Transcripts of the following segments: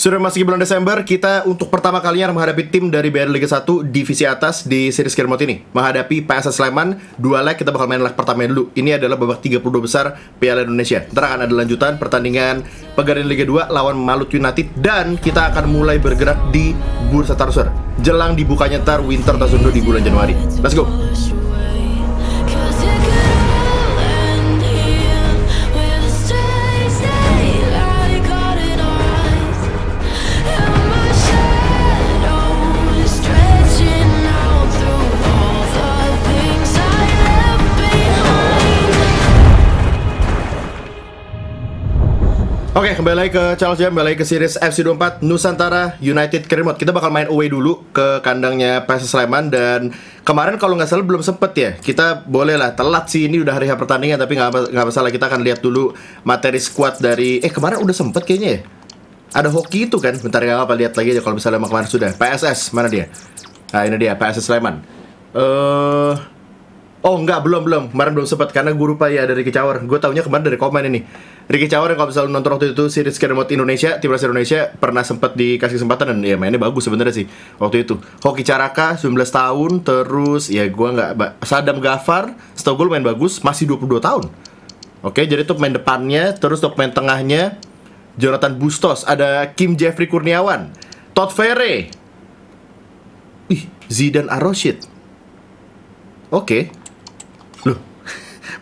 Sudah masuk bulan Desember, kita untuk pertama kalinya menghadapi tim dari BR Liga 1 divisi atas di series Game Mode ini. Menghadapi PSS Sleman, dua leg, kita bakal main leg pertamanya dulu. Ini adalah babak 32 besar Piala Indonesia. Ntar akan ada lanjutan pertandingan Pegadaian Liga 2 lawan Malut United. Dan kita akan mulai bergerak di Bursa Transfer jelang dibukanya tar Winter Transfer di bulan Januari. Let's go! Oke, kembali lagi ke channel saya, kembali lagi ke series FC24 Nusantara United Career Mode. Kita bakal main away dulu ke kandangnya PSS Sleman. Dan kemarin kalau nggak salah belum sempet ya, kita bolehlah telat sih, ini udah hari pertandingan. Tapi nggak masalah, kita akan lihat dulu materi squad dari... kemarin udah sempet kayaknya ya. Ada Hokky itu kan, bentar ya, apa lihat lagi aja kalau misalnya kemarin sudah. PSS, mana dia? Nah ini dia, PSS Sleman. Oh enggak, belum. Kemarin belum sempat karena gue lupa ya dari Ricky Cawar. Gue taunya kemarin dari komen ini. Ricky Cawar yang kalau misalnya nonton waktu itu series Game Mode Indonesia, timnas Indonesia pernah sempat dikasih kesempatan dan ya mainnya bagus sebenarnya sih waktu itu. Hokky Caraka 19 tahun, terus ya gue nggak, Sadam Gaffar setahu gue main bagus, masih 22 tahun. Oke, jadi top main depannya, terus top main tengahnya Jonathan Bustos, ada Kim Jeffrey Kurniawan, Todd Ferre, Zidane Aroshid. Oke. Loh,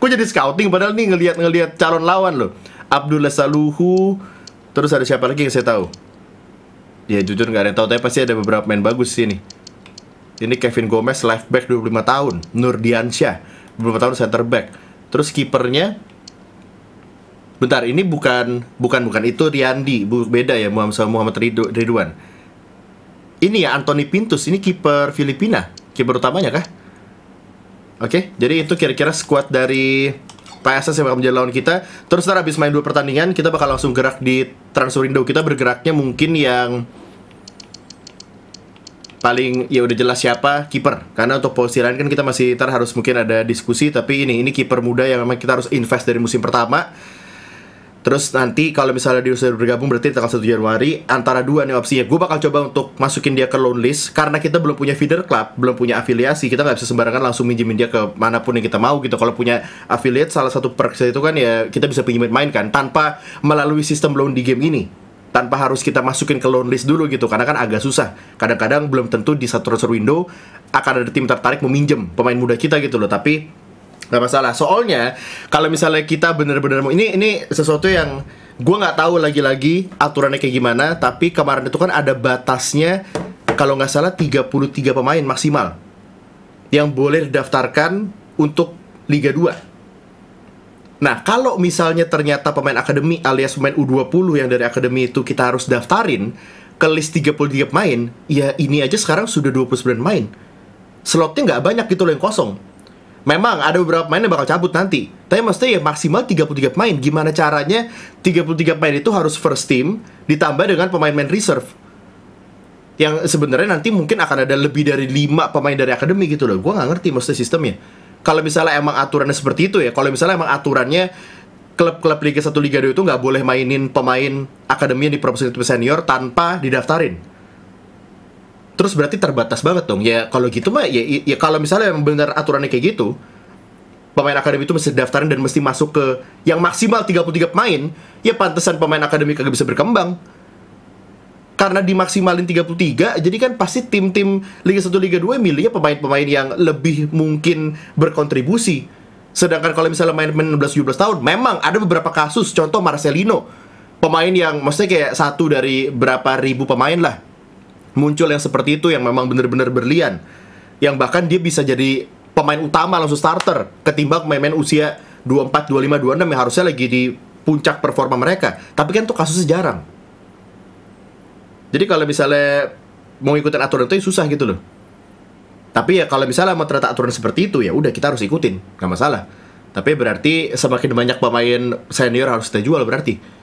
gue jadi scouting padahal nih ngelihat calon lawan loh. Abdul Lesaluhu, terus ada siapa lagi yang saya tahu? Ya jujur nggak ada yang tahu, tapi pasti ada beberapa main bagus sini. Ini Kevin Gomez left back 25 tahun, Nur Diansyah 25 tahun center back. Terus kipernya, bentar ini bukan itu Riyandi, beda ya Muhammad Ridwan. Ini ya Anthony Pintus, ini kiper Filipina, kiper utamanya kah? Oke, jadi itu kira-kira squad dari PSS yang bakal menjadi lawan kita. Terus ntar habis main 2 pertandingan, kita bakal langsung gerak di transfer window. Kita bergeraknya mungkin yang paling ya udah jelas siapa, kiper. Karena untuk posisi lain kan kita masih ntar harus mungkin ada diskusi. Tapi ini kiper muda yang memang kita harus invest dari musim pertama. Terus nanti kalau misalnya dia sudah bergabung berarti tanggal 1 Januari antara dua nih opsinya. Gue bakal coba untuk masukin dia ke loan list karena kita belum punya feeder club, belum punya afiliasi. Kita nggak bisa sembarangan langsung minjemin dia ke manapun yang kita mau gitu. Kalau punya affiliate salah satu perks itu kan ya kita bisa pinjemin main kan tanpa melalui sistem loan di game ini. Tanpa harus kita masukin ke loan list dulu gitu karena kan agak susah. Kadang-kadang belum tentu di satu transfer window akan ada tim tertarik meminjem pemain muda kita gitu loh. Tapi gak masalah, soalnya kalau misalnya kita bener-bener mau ini sesuatu yang gue nggak tahu lagi-lagi aturannya kayak gimana. Tapi kemarin itu kan ada batasnya kalau nggak salah 33 pemain maksimal yang boleh didaftarkan untuk Liga 2. Nah kalau misalnya ternyata pemain akademi alias pemain U20 yang dari akademi itu kita harus daftarin ke list 33 pemain, ya ini aja sekarang sudah 29 pemain. Slotnya nggak banyak gitu loh yang kosong. Memang ada beberapa pemain yang bakal cabut nanti. Tapi maksudnya ya maksimal 33 pemain. Gimana caranya 33 pemain itu harus first team ditambah dengan pemain-pemain reserve. Yang sebenarnya nanti mungkin akan ada lebih dari 5 pemain dari akademi gitu loh. Gue gak ngerti maksudnya sistemnya. Kalau misalnya emang aturannya seperti itu ya. Kalau misalnya emang aturannya klub-klub Liga 1 Liga 2 itu gak boleh mainin pemain akademi yang dipromosi senior tanpa didaftarin. Terus berarti terbatas banget dong. Ya kalau gitu mah ya kalau misalnya benar aturannya kayak gitu, pemain akademi itu mesti daftarin dan mesti masuk ke yang maksimal 33 pemain. Ya pantesan pemain akademi kagak bisa berkembang. Karena dimaksimalin 33, jadi kan pasti tim-tim Liga 1 Liga 2 milihnya pemain-pemain yang lebih mungkin berkontribusi. Sedangkan kalau misalnya main-main 16-17 tahun, memang ada beberapa kasus, contoh Marcelino. Pemain yang maksudnya kayak satu dari berapa ribu pemain lah. Muncul yang seperti itu yang memang bener-bener berlian, yang bahkan dia bisa jadi pemain utama langsung starter ketimbang pemain-pemain usia 24, 25, 26 yang harusnya lagi di puncak performa mereka. Tapi kan tuh kasusnya jarang. Jadi kalau misalnya mau ikutin aturan itu ya susah gitu loh. Tapi ya kalau misalnya mau ternyata aturan seperti itu ya udah kita harus ikutin, gak masalah. Tapi berarti semakin banyak pemain senior harus kita jual berarti.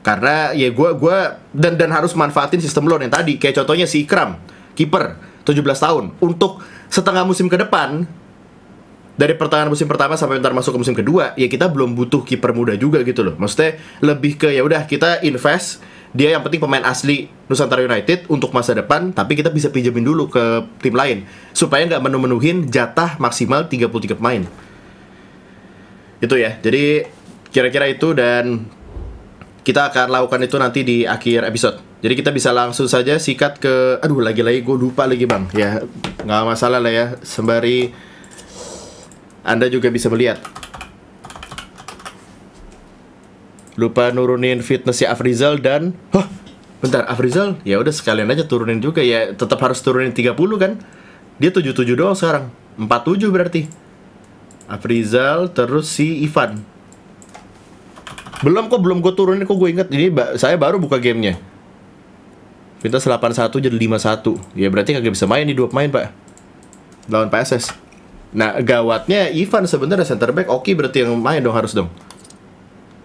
Karena ya gue dan harus manfaatin sistem loan yang tadi. Kayak contohnya si Ikram, kiper 17 tahun. Untuk setengah musim ke depan, dari pertengahan musim pertama sampai ntar masuk ke musim kedua, ya kita belum butuh kiper muda juga gitu loh. Maksudnya lebih ke ya udah kita invest dia yang penting pemain asli Nusantara United untuk masa depan, tapi kita bisa pinjemin dulu ke tim lain supaya nggak menu-menuhin jatah maksimal 33 pemain. Itu ya, jadi kira-kira itu, dan kita akan lakukan itu nanti di akhir episode. Jadi kita bisa langsung saja sikat ke, aduh lagi-lagi gue lupa lagi bang, ya nggak masalah lah ya, sembari Anda juga bisa melihat. Lupa nurunin fitnessnya Afrizal dan... Hah? Bentar, Afrizal? Ya udah sekalian aja turunin juga ya. Tetap harus turunin 30 kan? Dia 77 doang sekarang. 47 berarti. Afrizal, terus si Ivan. Belum gue turunin, kok gue inget. Ini saya baru buka gamenya. Fitness 81 jadi 51. Ya berarti kagak bisa main nih dua pemain pak. Lawan PSS. Nah gawatnya Ivan sebenarnya center back. Oke berarti yang main dong, harus dong.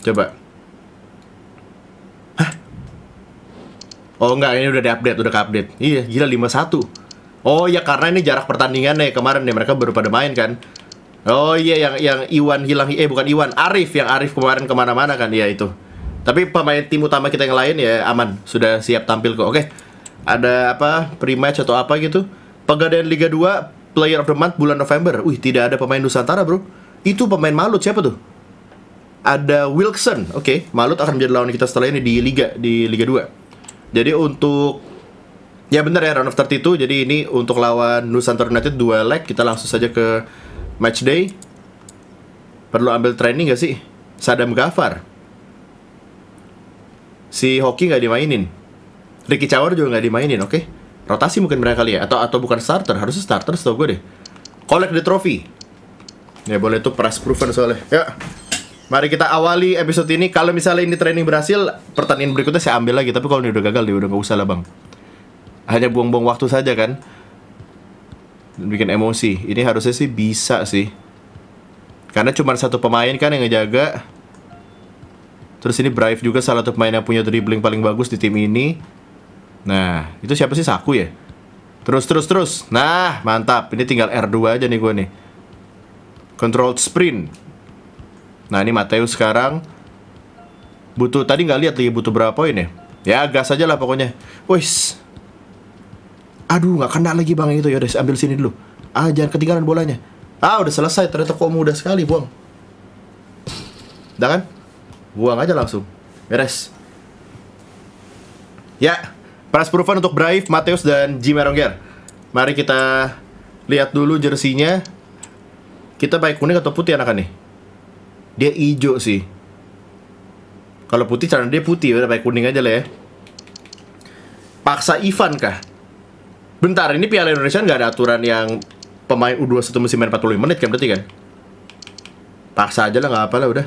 Coba. Oh enggak, ini udah di-update, udah ke-update. Iya, gila 51. Oh ya karena ini jarak pertandingannya kemarin ya, mereka baru pada main kan. Oh iya, yang Iwan hilang, bukan Iwan, Arif. Yang Arif kemarin kemana-mana kan, ya itu. Tapi pemain tim utama kita yang lain ya aman, sudah siap tampil kok. Oke, ada apa, pre-match atau apa gitu. Pegadaian Liga 2, Player of the Month bulan November. Wih, tidak ada pemain Nusantara bro. Itu pemain Malut, siapa tuh? Ada Wilson, oke. Malut akan menjadi lawan kita setelah ini di Liga 2. Jadi untuk, ya bener ya, round of 32. Jadi ini untuk lawan Nusantara United 2 leg. Kita langsung saja ke match day. Perlu ambil training gak sih? Sadam Gaffar. Si Hokky gak dimainin. Ricky Cawar juga gak dimainin, oke. Rotasi mungkin mereka kali ya. Atau bukan starter, harusnya starter setau gue deh. Collect the trophy. Ya boleh tuh, press proven soalnya. Ya. Mari kita awali episode ini. Kalau misalnya ini training berhasil, pertandingan berikutnya saya ambil lagi. Tapi kalau ini udah gagal, dia udah gak usah lah bang. Hanya buang-buang waktu saja kan, bikin emosi. Ini harusnya sih bisa sih, karena cuma satu pemain kan yang ngejaga. Terus ini Braif juga salah satu pemain yang punya dribbling paling bagus di tim ini. Nah, itu siapa sih? Saku ya? Terus. Nah, mantap. Ini tinggal R2 aja nih gue nih. Control sprint. Nah ini Matheus sekarang butuh, tadi nggak lihat lagi butuh berapa poin ya? Ya gas aja lah pokoknya. Wis. Aduh nggak kena lagi bang itu, ya udah ambil sini dulu. Ah jangan ketinggalan bolanya. Ah udah selesai, ternyata kok mudah sekali buang. Udah kan? Buang aja langsung. Beres. Ya, press proven untuk Braif, Matheus dan Jimmy Aronggear. Mari kita lihat dulu jersinya. Kita pakai kuning atau putih anak-anak nih? Dia hijau sih. Kalau putih, karena dia putih. Udah pakai kuning aja lah ya. Paksa Ivan kah? Bentar, ini Piala Indonesia nggak ada aturan yang pemain U21 mesti main 45 menit kan berarti kan? Paksa aja lah, nggak apa-apa lah udah.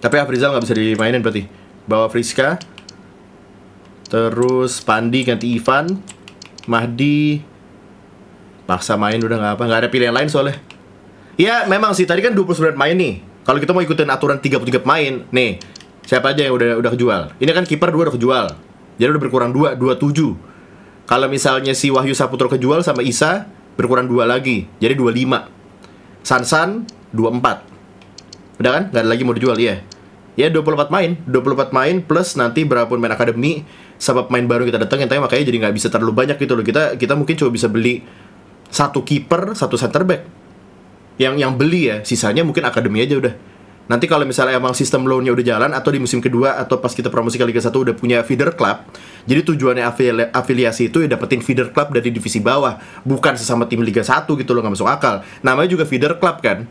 Tapi Afrizal nggak bisa dimainin berarti. Bawa Friska. Terus Pandi ganti Ivan. Mahdi paksa main udah nggak apa. Nggak ada pilihan lain soalnya. Ya memang sih, tadi kan 29 main nih. Kalau kita mau ikutin aturan 33 pemain, nih, siapa aja yang udah kejual? Ini kan kiper 2 udah kejual. Jadi udah berkurang 2, 27. Kalau misalnya si Wahyu Saputro kejual sama Isa, berkurang 2 lagi. Jadi 25. Sansan 24. Udah kan? Gak ada lagi mau dijual, iya. Ya 24 main, 24 main plus nanti berapapun main akademi sama pemain baru kita datang, yang tanya makanya jadi nggak bisa terlalu banyak gitu loh. Kita mungkin coba bisa beli satu kiper, satu center back. Yang beli ya, sisanya mungkin akademi aja udah. Nanti kalau misalnya emang sistem loan-nya udah jalan, atau di musim kedua, atau pas kita promosi ke Liga 1 udah punya feeder club. Jadi tujuannya afiliasi itu ya dapetin feeder club dari divisi bawah, bukan sesama tim Liga 1 gitu loh, gak masuk akal. Namanya juga feeder club kan,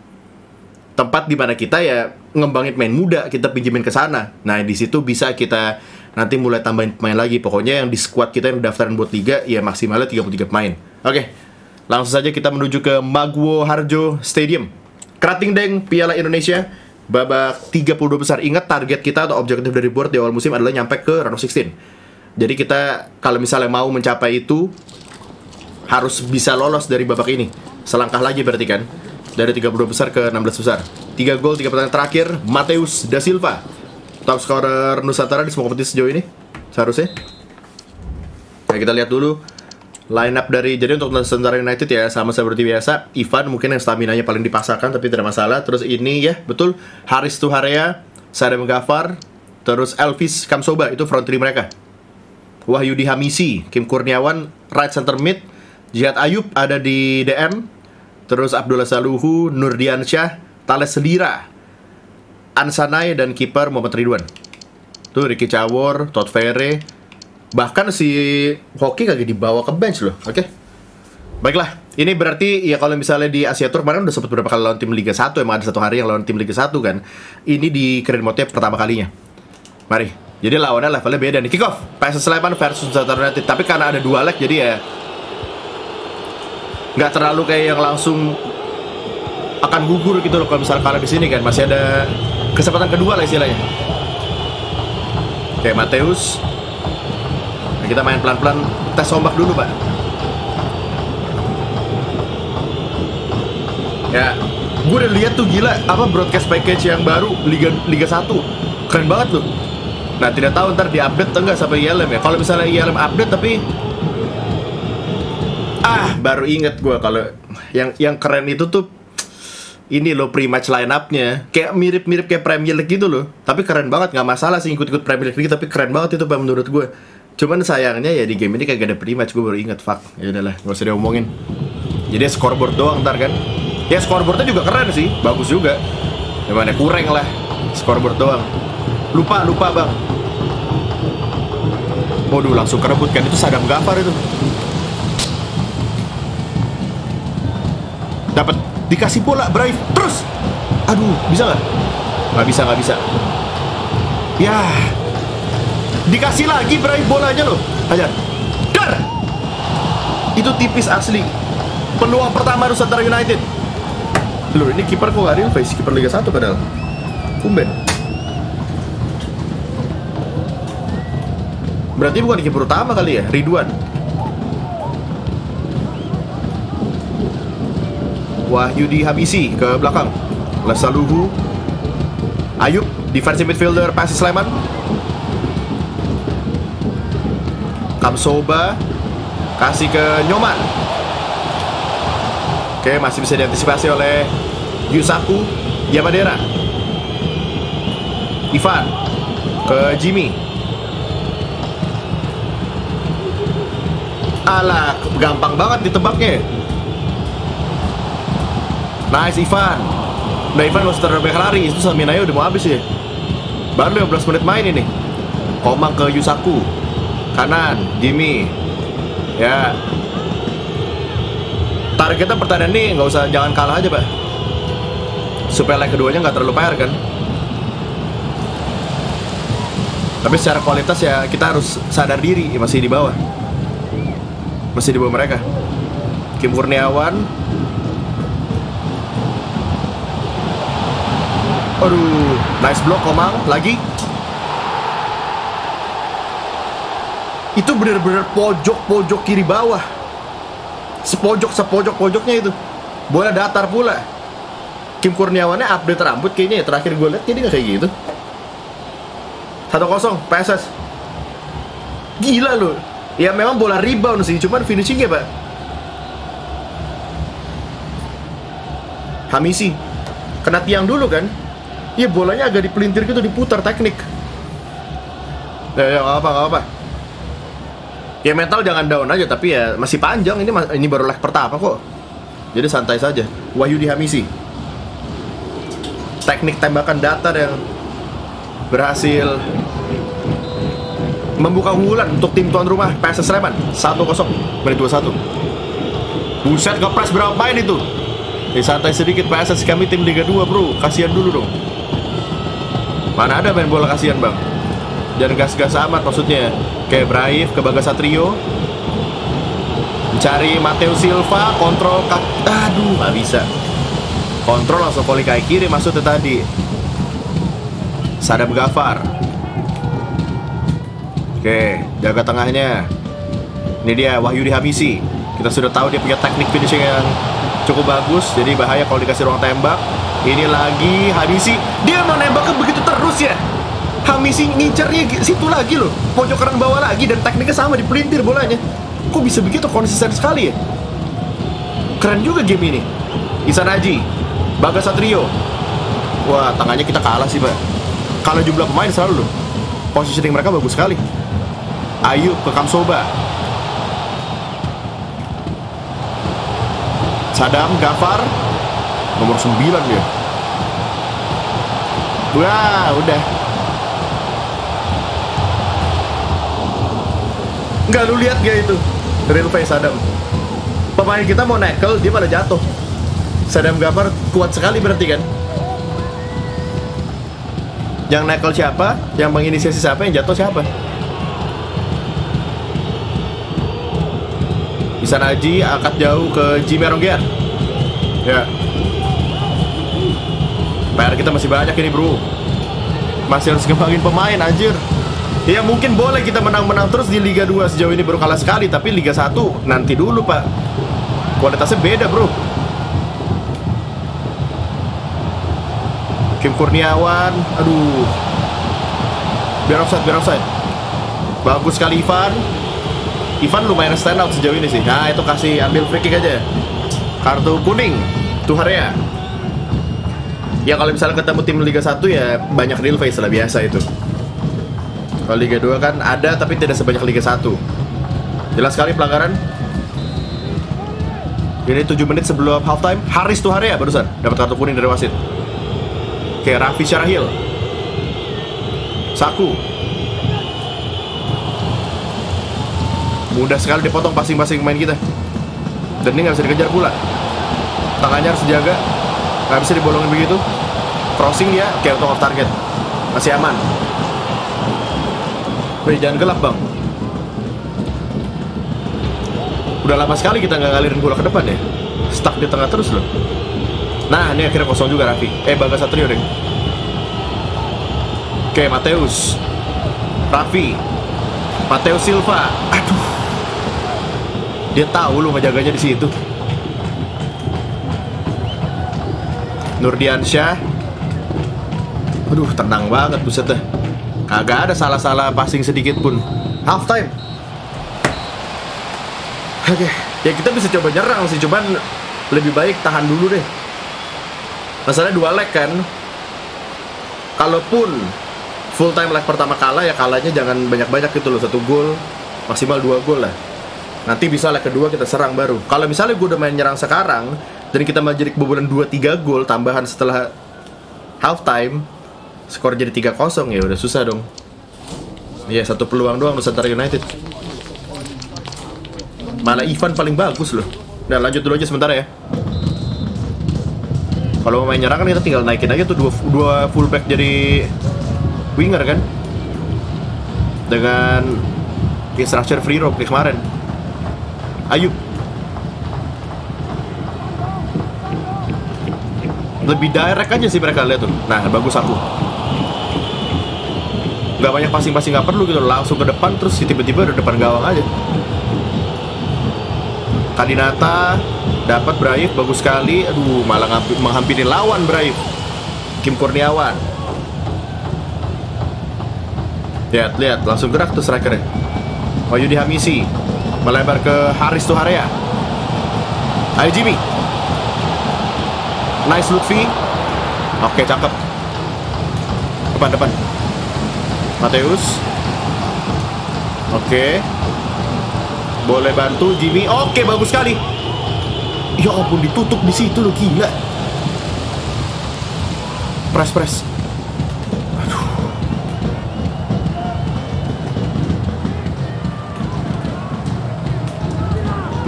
tempat dimana kita ya ngembangin main muda, kita pinjemin ke sana. Nah di situ bisa kita nanti mulai tambahin pemain lagi. Pokoknya yang di squad kita yang daftaran buat Liga ya maksimalnya 33 pemain. Oke. Langsung saja kita menuju ke Magwo Harjo Stadium. Kerating Deng, Piala Indonesia, babak 32 besar. Ingat target kita atau objektif dari board di awal musim adalah nyampe ke round of 16. Jadi kita kalau misalnya mau mencapai itu, harus bisa lolos dari babak ini. Selangkah lagi berarti kan, dari 32 besar ke 16 besar. 3 gol, 3 pertandingan terakhir, Matheus da Silva. Top scorer Nusantara di semua kompetisi sejauh ini, seharusnya. Nah kita lihat dulu line up dari, jadi untuk Nusantara United ya sama seperti biasa. Ivan mungkin yang staminanya paling dipaksakan tapi tidak masalah. Terus ini ya betul, Haris Tuharea, Sadam Gaffar, Terus Elvis Kamsoba, itu front 3 mereka. Wahyu Dihamisi, Kim Kurniawan, right center mid. Jihad Ayub ada di DM. Terus Abdul Lesaluhu, Nur Diansyah, Thales Sedira, Ansanai, dan kiper Muhammad Ridwan. Tuh Ricky Cawor, Todd Ferre. Bahkan si Hokky kagak dibawa ke bench loh. Oke, baiklah. Ini berarti ya kalau misalnya di Asia Tour kemarin udah sempat beberapa kali lawan tim Liga 1, emang ada satu hari yang lawan tim Liga 1 kan. Ini di Keren Motnya pertama kalinya. Mari. Jadi lawannya levelnya beda nih. Kick off PSS Sleman versus Sansan Husaini. Tapi karena ada dua leg jadi ya nggak terlalu kayak yang langsung akan gugur gitu loh kalau misalnya kalah di sini kan. Masih ada kesempatan kedua lah istilahnya. Oke, Matheus. Nah, kita main pelan-pelan, tes ombak dulu, Pak. Ya, gue udah lihat tuh gila apa broadcast package yang baru Liga 1. Keren banget loh. Nah, tidak tahu ntar diupdate atau enggak sampai ILM ya. Kalau misalnya ILM update tapi baru inget gue kalau yang keren itu tuh ini loh pre-match line-up-nya. Kayak mirip-mirip kayak Premier League gitu loh. Tapi keren banget, nggak masalah sih ikut-ikut Premier League, tapi keren banget itu menurut gue. Cuman sayangnya ya di game ini kagak ada pre-match, gue baru inget, fuck. Ya udahlah, gak usah diomongin. Jadi scoreboard doang ntar kan. Ya, scoreboardnya juga keren sih, bagus juga. Gimana kurang lah, scoreboard doang. Lupa bang. Waduh, langsung kerebut kan, itu Sadam Gaffar itu. Dapat dikasih bola, Braif terus. Aduh, bisa nggak? Nggak bisa. Ya, dikasih lagi Braif bolanya loh, ajar. Dar. Itu tipis asli. Peluang pertama Nusantara United. Loh, ini kiper kok nggak real face, kiper Liga 1 padahal. Tumben. Berarti bukan kiper utama kali ya, Ridwan. Wahyu Dihamisi ke belakang. Lesaluhu. Ayub, defensive midfielder PSS Sleman. Kamsoba kasih ke Nyoman. Oke, masih bisa diantisipasi oleh Yusaku Yamadera. Ivan ke Jimmy. Alah, gampang banget ditebaknya. Nice, Ivan. Nah, Ivan harus terlalu banyak lari. Itu Saminaya udah mau habis ya. Baru 15 menit main ini. Komang ke Yusaku. Kanan, Jimmy. Ya, targetnya pertandingan nih, nggak usah, jangan kalah aja, Pak. Supaya leg keduanya nggak terlalu PR kan. Tapi secara kualitas ya kita harus sadar diri, ya, masih di bawah. Masih di bawah mereka. Kim Kurniawan. Aduh, nice block Komang, lagi. Itu bener-bener pojok-pojok kiri bawah. Sepojok-pojoknya itu. Bola datar pula. Kim Kurniawannya update rambut kayaknya ya. Terakhir gue liat kayaknya gak kayak gitu. 1-0 PSS. Gila loh. Ya memang bola rebound sih, cuman finishingnya, Pak. Hamisi kena tiang dulu kan. Iya, bolanya agak dipelintir gitu, diputar teknik. Ya gak apa-apa. Ya mental jangan down aja, tapi ya masih panjang ini baru leg pertama kok. Jadi santai saja. Wahyu Dihamisi. Teknik tembakan datar yang berhasil membuka unggulan untuk tim tuan rumah PSS Sleman 1-0 menit 21. Buset, ngepres berapa main itu. Ya, santai sedikit PSS, kami tim Liga 2, Bro. Kasihan dulu dong. Mana ada main bola kasihan, Bang. Dan gas-gas amat maksudnya. Kayak Braif ke Bagas Satrio. Mencari Matheus Silva, kontrol aduh, nggak bisa. Kontrol langsung volley kaki kiri maksudnya tadi. Sadam Gaffar. Oke, jaga tengahnya. Ini dia Wahyu Dihamisi. Kita sudah tahu dia punya teknik finishing yang cukup bagus, jadi bahaya kalau dikasih ruang tembak. Ini lagi Hamisi. Dia mau nembaknya begitu terus ya. Hamisi ngincernya situ lagi loh, pojok kanan bawah lagi, dan tekniknya sama, dipelintir bolanya. Kok bisa begitu konsisten sekali ya? Keren juga game ini. Ihsan Haji, Bagas Satrio. Wah, tangannya kita kalah sih, Pak. Kalau jumlah pemain selalu loh. Positioning mereka bagus sekali. Ayub ke Kamsoba. Sadam Gaffar nomor 9 ya. Wah, udah. Enggak, lu lihat gak itu? Real face Sadam. Pemain kita mau nekel, dia malah jatuh. Sadam Gaffar kuat sekali berarti kan? Yang nekel siapa? Yang menginisiasi siapa? Yang jatuh siapa? Bisa Naji angkat jauh ke Jimmy Aronggear. Ya. PR kita masih banyak ini, bro. Masih harus ngembangin pemain, anjir. Ya mungkin boleh kita menang-menang terus di Liga 2 sejauh ini baru kalah sekali, tapi Liga 1 nanti dulu, Pak. Kualitasnya beda, bro. Kim Kurniawan, aduh, biar offside, bagus sekali Ivan. Ivan lumayan stand out sejauh ini sih. Nah itu kasih ambil free kick aja. Kartu kuning, Tuharia. Ya kalau misalnya ketemu tim Liga 1 ya banyak real face lah biasa itu. Kalau Liga 2 kan ada tapi tidak sebanyak Liga 1. Jelas sekali pelanggaran. Ini 7 menit sebelum halftime, Haris Tuharia barusan dapat kartu kuning dari wasit. Oke, Raffi Syarahil Saku. Mudah sekali dipotong pasing-pasing pemain kita. Dan ini gak bisa dikejar pula. Tangannya harus dijaga. Gak bisa dibolongin begitu. Crossing dia, oke untuk off target. Masih aman. Wih, jangan gelap bang. Udah lama sekali kita gak ngalirin bola ke depan ya. Stuck di tengah terus loh. Nah, ini akhirnya kosong juga Raffi. Bagas Satrio deh. Oke, Matheus Raffi Matheus Silva. Aduh. Dia tahu lu ngejaganya di situ. Nur Diansyah. Aduh, tenang banget buset deh. Kagak ada salah-salah passing sedikit pun. Half time. Oke, ya kita bisa coba nyerang sih, cuman lebih baik tahan dulu deh. Masalahnya dua leg kan. Kalaupun full time leg pertama kalah, ya kalahnya jangan banyak-banyak gitu loh. 1 gol, maksimal 2 gol lah. Nanti bisa leg kedua kita serang baru. Kalau misalnya gue udah main nyerang sekarang dan kita menjadi kebobolan 2-3 gol tambahan setelah half time, skor jadi 3-0 ya udah susah dong. Iya, 1 peluang doang Nusantara United. Malah Ivan paling bagus loh. Nah lanjut dulu aja sementara ya. Kalau mau main nyerang kan kita tinggal naikin aja tuh dua fullback jadi winger kan. Dengan structure free roll kayak kemarin. Ayub. Lebih direct aja sih mereka lihat tuh. Nah, bagus aku. Gak banyak passing-passing gak perlu gitu, langsung ke depan terus tiba-tiba udah depan gawang aja. Kadinata dapat Braif, bagus sekali. Aduh, malah menghampiri lawan Braif. Kim Kurniawan. Lihat, lihat. Langsung gerak tuh strikernya. Wahyu Dihamisi. Melebar ke Haris Tuharia. Ayo Jimmy. Nice Lutfi. Oke, cakep. Depan, depan. Matheus. Oke. Boleh bantu Jimmy. Oke, bagus sekali. Ya ampun, ditutup di situ lo, gila. Press, press. Aduh.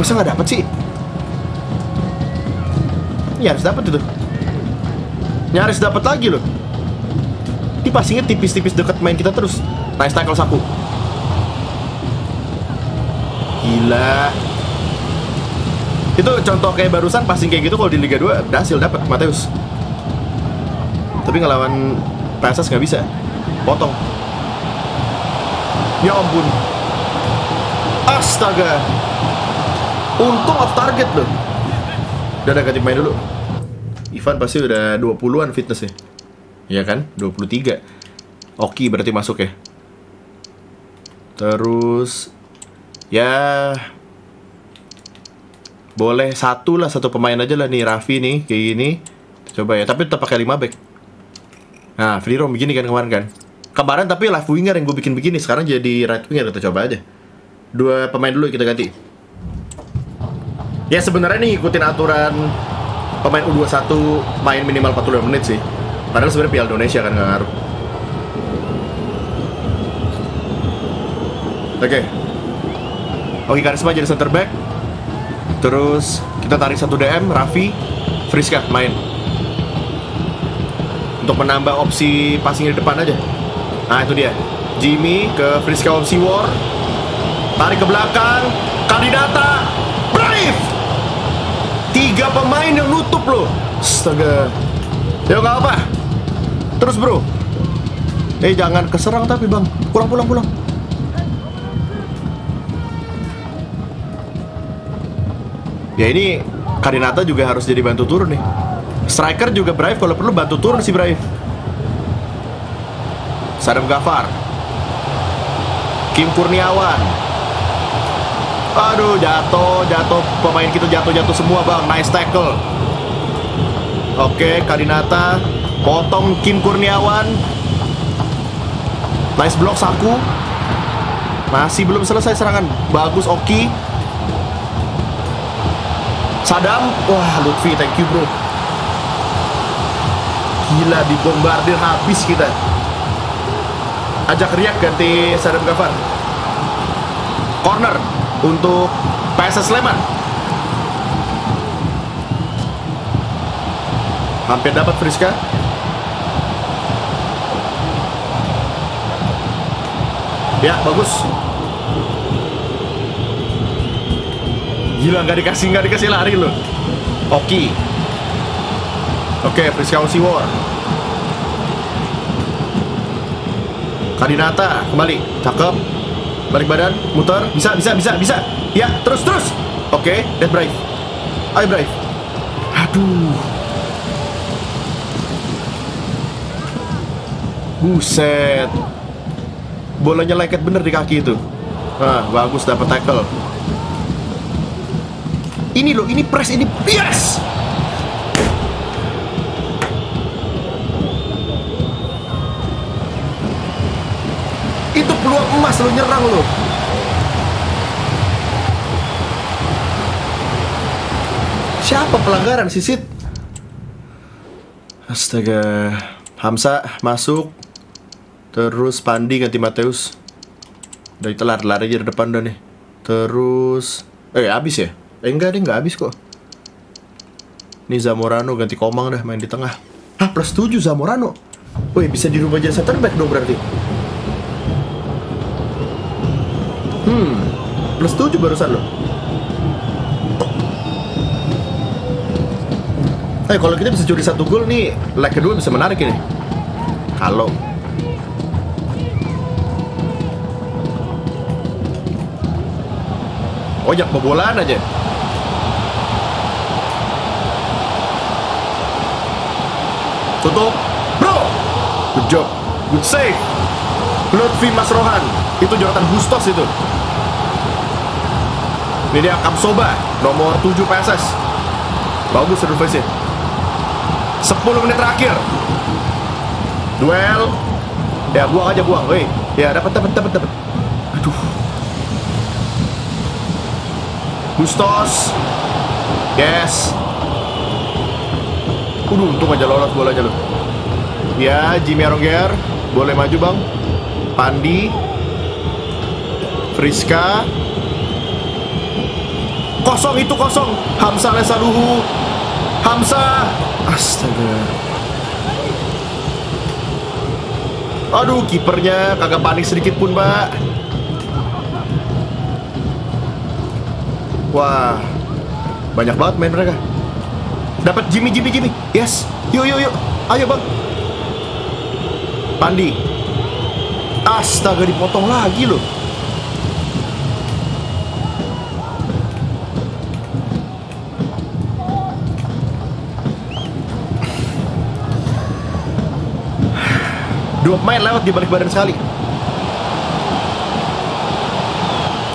Masa nggak dapet sih? Ya harus dapet itu. Nyaris dapet lagi loh. Dipasingnya tipis-tipis deket main kita terus. Nice tackle Saku. Gila. Itu contoh kayak barusan, passing kayak gitu kalau di Liga 2 berhasil dapat Matheus. Tapi ngelawan PSS nggak bisa. Potong. Ya ampun. Astaga. Untung off target loh. Udah ganti main dulu. Ivan pasti udah 20-an fitnessnya. Iya kan? 23. Oke, berarti masuk ya. Terus ya boleh satu lah, satu pemain aja lah nih, Raffi nih, kayak gini. Coba ya, tapi tetap pakai 5 back. Nah, free roam begini kan kemarin kan. Kemarin tapi left winger yang gue bikin begini, sekarang jadi right winger. Kita coba aja. Dua pemain dulu kita ganti. Ya sebenarnya nih ngikutin aturan pemain U21 main minimal 45 menit sih. Padahal sebenarnya Piala Indonesia kan nggak ngaruh. Oke. Oke, Karisma jadi center back. Terus kita tarik satu DM, Raffi, Friska main. Untuk menambah opsi passing di depan aja. Nah, itu dia. Jimmy ke Friska, opsi war. Tarik ke belakang, Kandidata, Braif. Tiga pemain yang nutup loh. Astaga. Ya nggak apa. Terus, bro. Eh, jangan keserang tapi, Bang. Pulang. Ya ini Karinata juga harus jadi bantu turun nih. Striker juga Braif, kalau perlu bantu turun si Braif. Sadam Gaffar, Kim Kurniawan. Aduh, jatuh. Pemain kita jatuh semua, Bang. Nice tackle. Oke, Karinata potong Kim Kurniawan. Nice block Saku. Masih belum selesai serangan. Bagus Hokky. Sadam, wah Lutfi, thank you bro. Gila, dibombardir habis kita. Ajak Riak ganti Sadam Gaffar. Corner untuk PSS Sleman. Hampir dapat Friska. Ya, bagus. Gila, nggak dikasih lari loh. Hokky. Oke, Friska Siwar. Kadinata kembali, cakep. Balik badan, muter, bisa. Ya, terus. Oke, dead Braif. Ayo Braif. Aduh. Buset. Bolanya leket bener di kaki itu. Nah, bagus dapat tackle. Ini loh, ini press, ini yes! Itu peluang emas lo, nyerang lo. Siapa pelanggaran, Sisit? Astaga. Hamzah masuk. Terus Pandi ganti Matheus. Dari telar aja di depan udah nih. Terus habis ya? Enggak deh, nggak habis kok. Ini Zamorano ganti Komang dah, main di tengah. Hah, plus 7 Zamorano. Woi, bisa dirubah jadi center back dong berarti. Plus 7 barusan loh. Kalau kita bisa curi satu gol nih, leg kedua bisa menarik ini. Kalau ojak bobolan aja. Tutup, bro. Good job, good save Lutfi Mas Rohan. Itu Jonathan Bustos itu. Ini dia Kamsoba, nomor 7 PSS. Bagus service-nya. 10 menit terakhir. Duel. Ya buang aja, buang. Woi, ya dapat. Aduh. Bustos. Yes. Untung aja lolos bolanya loh. Ya, Jimmy Aronggear boleh maju, Bang. Pandi, Friska. Kosong, itu kosong. Hamzah Lesaluhu. Hamzah. Astaga. Aduh, kipernya kagak panik sedikit pun, Pak. Wah. Banyak banget main mereka. Dapat Jimmy. Yes. Yuk. Ayo, Bang. Pandi. Astaga, dipotong lagi loh. Dua pemain lewat di balik badan sekali.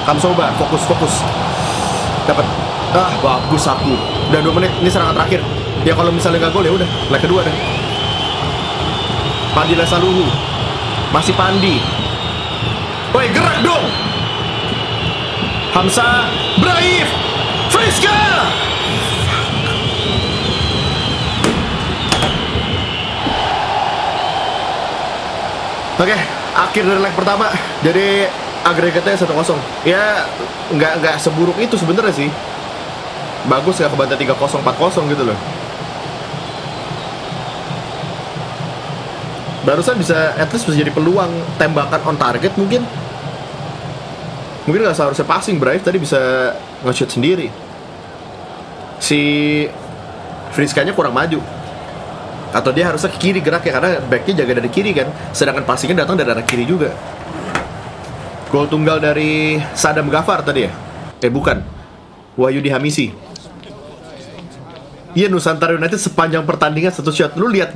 Kamsoba, fokus. Dapat. Ah, bagus aku. Udah 2 menit, ini serangan terakhir. Ya kalau misalnya nggak gol ya udah, leg kedua deh. Mahdi Albar. Masih Pandi. Woi, gerak dong. Hamzah, Braif, Friska. Oke, akhir dari leg pertama. Jadi agregatnya 1-0. Ya, nggak seburuk itu sebenarnya sih. Bagus nggak kebantai 3-0, 4-0 gitu loh. Barusan bisa, at least bisa jadi peluang tembakan on target mungkin. Mungkin nggak seharusnya passing, Braif tadi bisa nge-shoot sendiri. Si Friskanya kurang maju. Atau dia harusnya ke kiri geraknya, karena backnya jaga dari kiri kan. Sedangkan passingnya datang dari arah kiri juga. Gol tunggal dari Sadam Gaffar tadi ya? Bukan. Wahyu Dihamisi. Iya, Nusantara United sepanjang pertandingan satu shot. Lu lihat,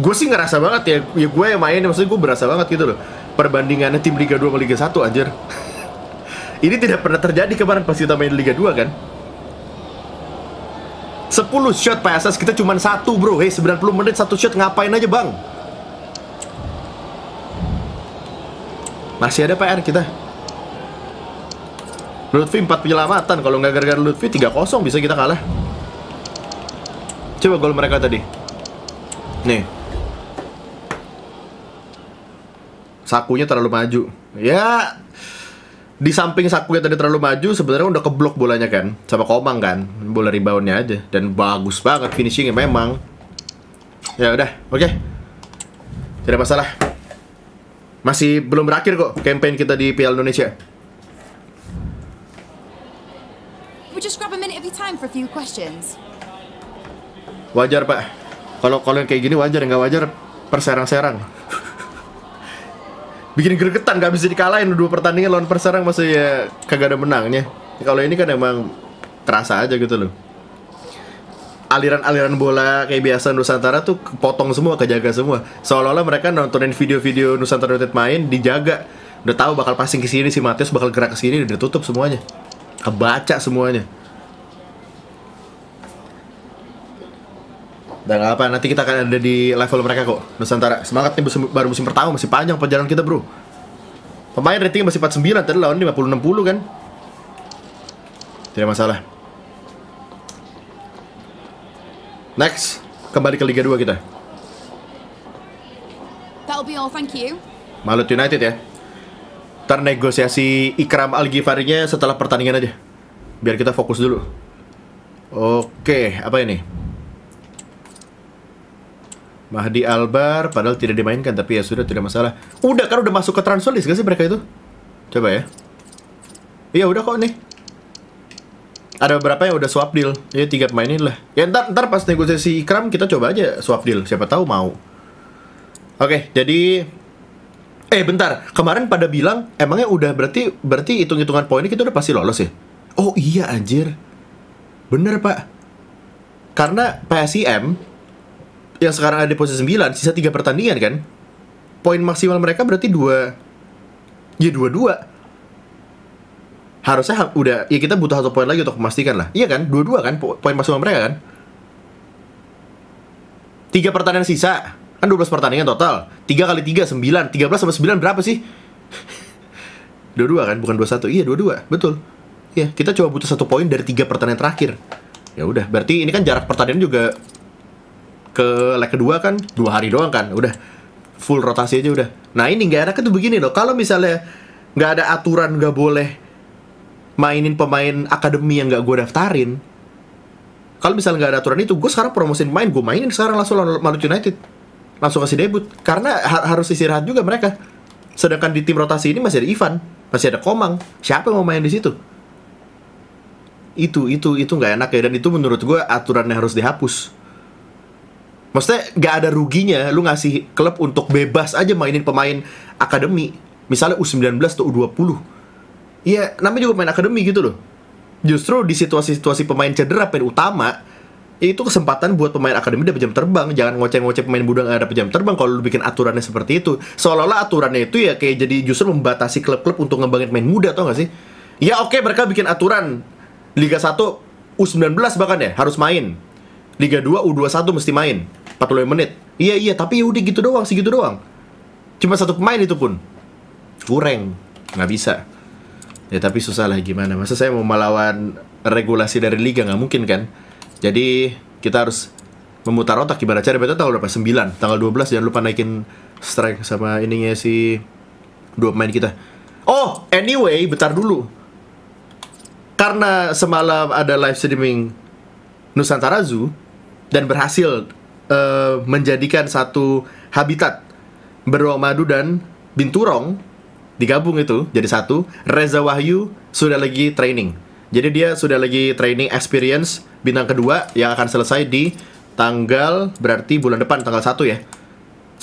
gue sih ngerasa banget ya gue yang main, maksudnya gue berasa banget gitu loh. Perbandingannya tim Liga 2 sama Liga 1, anjir. Ini tidak pernah terjadi kemarin pas kita main Liga 2 kan. 10 shot PSS, kita cuma 1 bro. Hei, 90 menit 1 shot, ngapain aja bang? Masih ada PR kita. Lutfi 4 penyelamatan, kalau nggak gara-gara Lutfi 3-0 bisa kita kalah. Coba gol mereka tadi. Nih. Sakunya terlalu maju. Ya, di samping sakunya tadi terlalu maju, sebenarnya udah keblok bolanya kan. Sama Komang kan, bola reboundnya aja. Dan bagus banget finishingnya memang. Ya udah, oke. Tidak masalah. Masih belum berakhir kok campaign kita di Piala Indonesia. We'll just grab a minute of your time for a few questions. Wajar pak, kalau yang kayak gini wajar, yang nggak wajar perserang-serang. Bikin gregetan, nggak bisa dikalahin. 2 pertandingan lawan Perserang masih ya kagak ada menangnya. Kalau ini kan emang terasa aja gitu loh. Aliran-aliran bola kayak biasa Nusantara tuh potong semua, kejaga semua. Seolah-olah mereka nontonin video-video Nusantara United main, dijaga. Udah tahu bakal passing ke sini, si Matheus bakal gerak ke sini, udah tutup semuanya. Kebaca semuanya. Dan apa, nanti kita akan ada di level mereka kok. Nusantara semangat nih, baru musim pertama, masih panjang perjalanan kita bro. Pemain rating masih 49, tadi lawan 50-60 kan. Tidak masalah. Next, kembali ke Liga 2 kita. That'll be all, thank you. Malut United ya. Negosiasi Ikram Al-Ghivarinya setelah pertandingan aja. Biar kita fokus dulu. Oke, apa ini? Mahdi Albar, padahal tidak dimainkan, tapi ya sudah, tidak masalah. Udah kan, udah masuk ke transfer list gak sih mereka itu? Coba ya. Iya udah kok nih. Ada beberapa yang udah swap deal. Ya 3 pemain ini lah. Ya ntar pas negosiasi Ikram kita coba aja swap deal. Siapa tahu mau. Oke, jadi bentar, kemarin pada bilang emangnya udah berarti hitung-hitungan poinnya kita udah pasti lolos ya? Oh iya anjir. Bener pak. Karena PSIM yang sekarang ada di posisi 9, sisa 3 pertandingan kan. Poin maksimal mereka berarti 2. Ya 22. Harusnya udah, ya kita butuh 1 poin lagi untuk memastikan lah. Iya kan, 22 kan poin maksimal mereka kan. 3 pertandingan sisa. Kan 12 pertandingan total. 3 kali 3, 9. 13 sama 9 berapa sih? 22 kan, bukan 21. Iya 22, betul. Iya, kita coba butuh 1 poin dari 3 pertandingan terakhir. Ya udah, berarti ini kan jarak pertandingan juga ke leg kedua kan 2 hari doang kan, udah full rotasi aja udah. Nah ini nggak enaknya tuh begini loh, kalau misalnya nggak ada aturan nggak boleh mainin pemain akademi yang nggak gue daftarin. Kalau misalnya nggak ada aturan itu, gue sekarang promosiin pemain, gue mainin sekarang langsung Malut United, langsung kasih debut karena harus istirahat juga mereka. Sedangkan di tim rotasi ini masih ada Ivan, masih ada Komang, siapa yang mau main di situ? Itu nggak enak ya, dan itu menurut gue aturannya harus dihapus. Maksudnya gak ada ruginya lu ngasih klub untuk bebas aja mainin pemain akademi. Misalnya U19 atau U20. Iya, namanya juga pemain akademi gitu loh. Justru di situasi-situasi pemain cedera, pemain utama, itu kesempatan buat pemain akademi dapat jam terbang. Jangan ngoceh-ngoceh pemain muda gak dapat jam terbang kalau lu bikin aturannya seperti itu. Seolah-olah aturannya itu ya kayak jadi justru membatasi klub-klub untuk ngembangin pemain muda, tau gak sih? Ya oke, mereka bikin aturan Liga 1 U19 bahkan ya, harus main. Liga 2 U21 mesti main 45 menit. Iya, tapi ya udah gitu doang, segitu doang. Cuma satu pemain itu pun kurang, nggak bisa. Ya tapi susah lah gimana. Masa saya mau melawan regulasi dari liga, nggak mungkin kan. Jadi kita harus memutar otak gimana cara. Betul tanggal berapa? 9. Tanggal 12 jangan lupa naikin strike sama ininya si dua pemain kita. Oh, anyway, bentar dulu. Karena semalam ada live streaming Nusantara Zoo dan berhasil menjadikan satu habitat beruang madu dan binturong digabung itu jadi satu. Reza Wahyu sudah lagi training. Jadi dia sudah lagi training experience bintang kedua yang akan selesai di tanggal, berarti bulan depan tanggal 1 ya.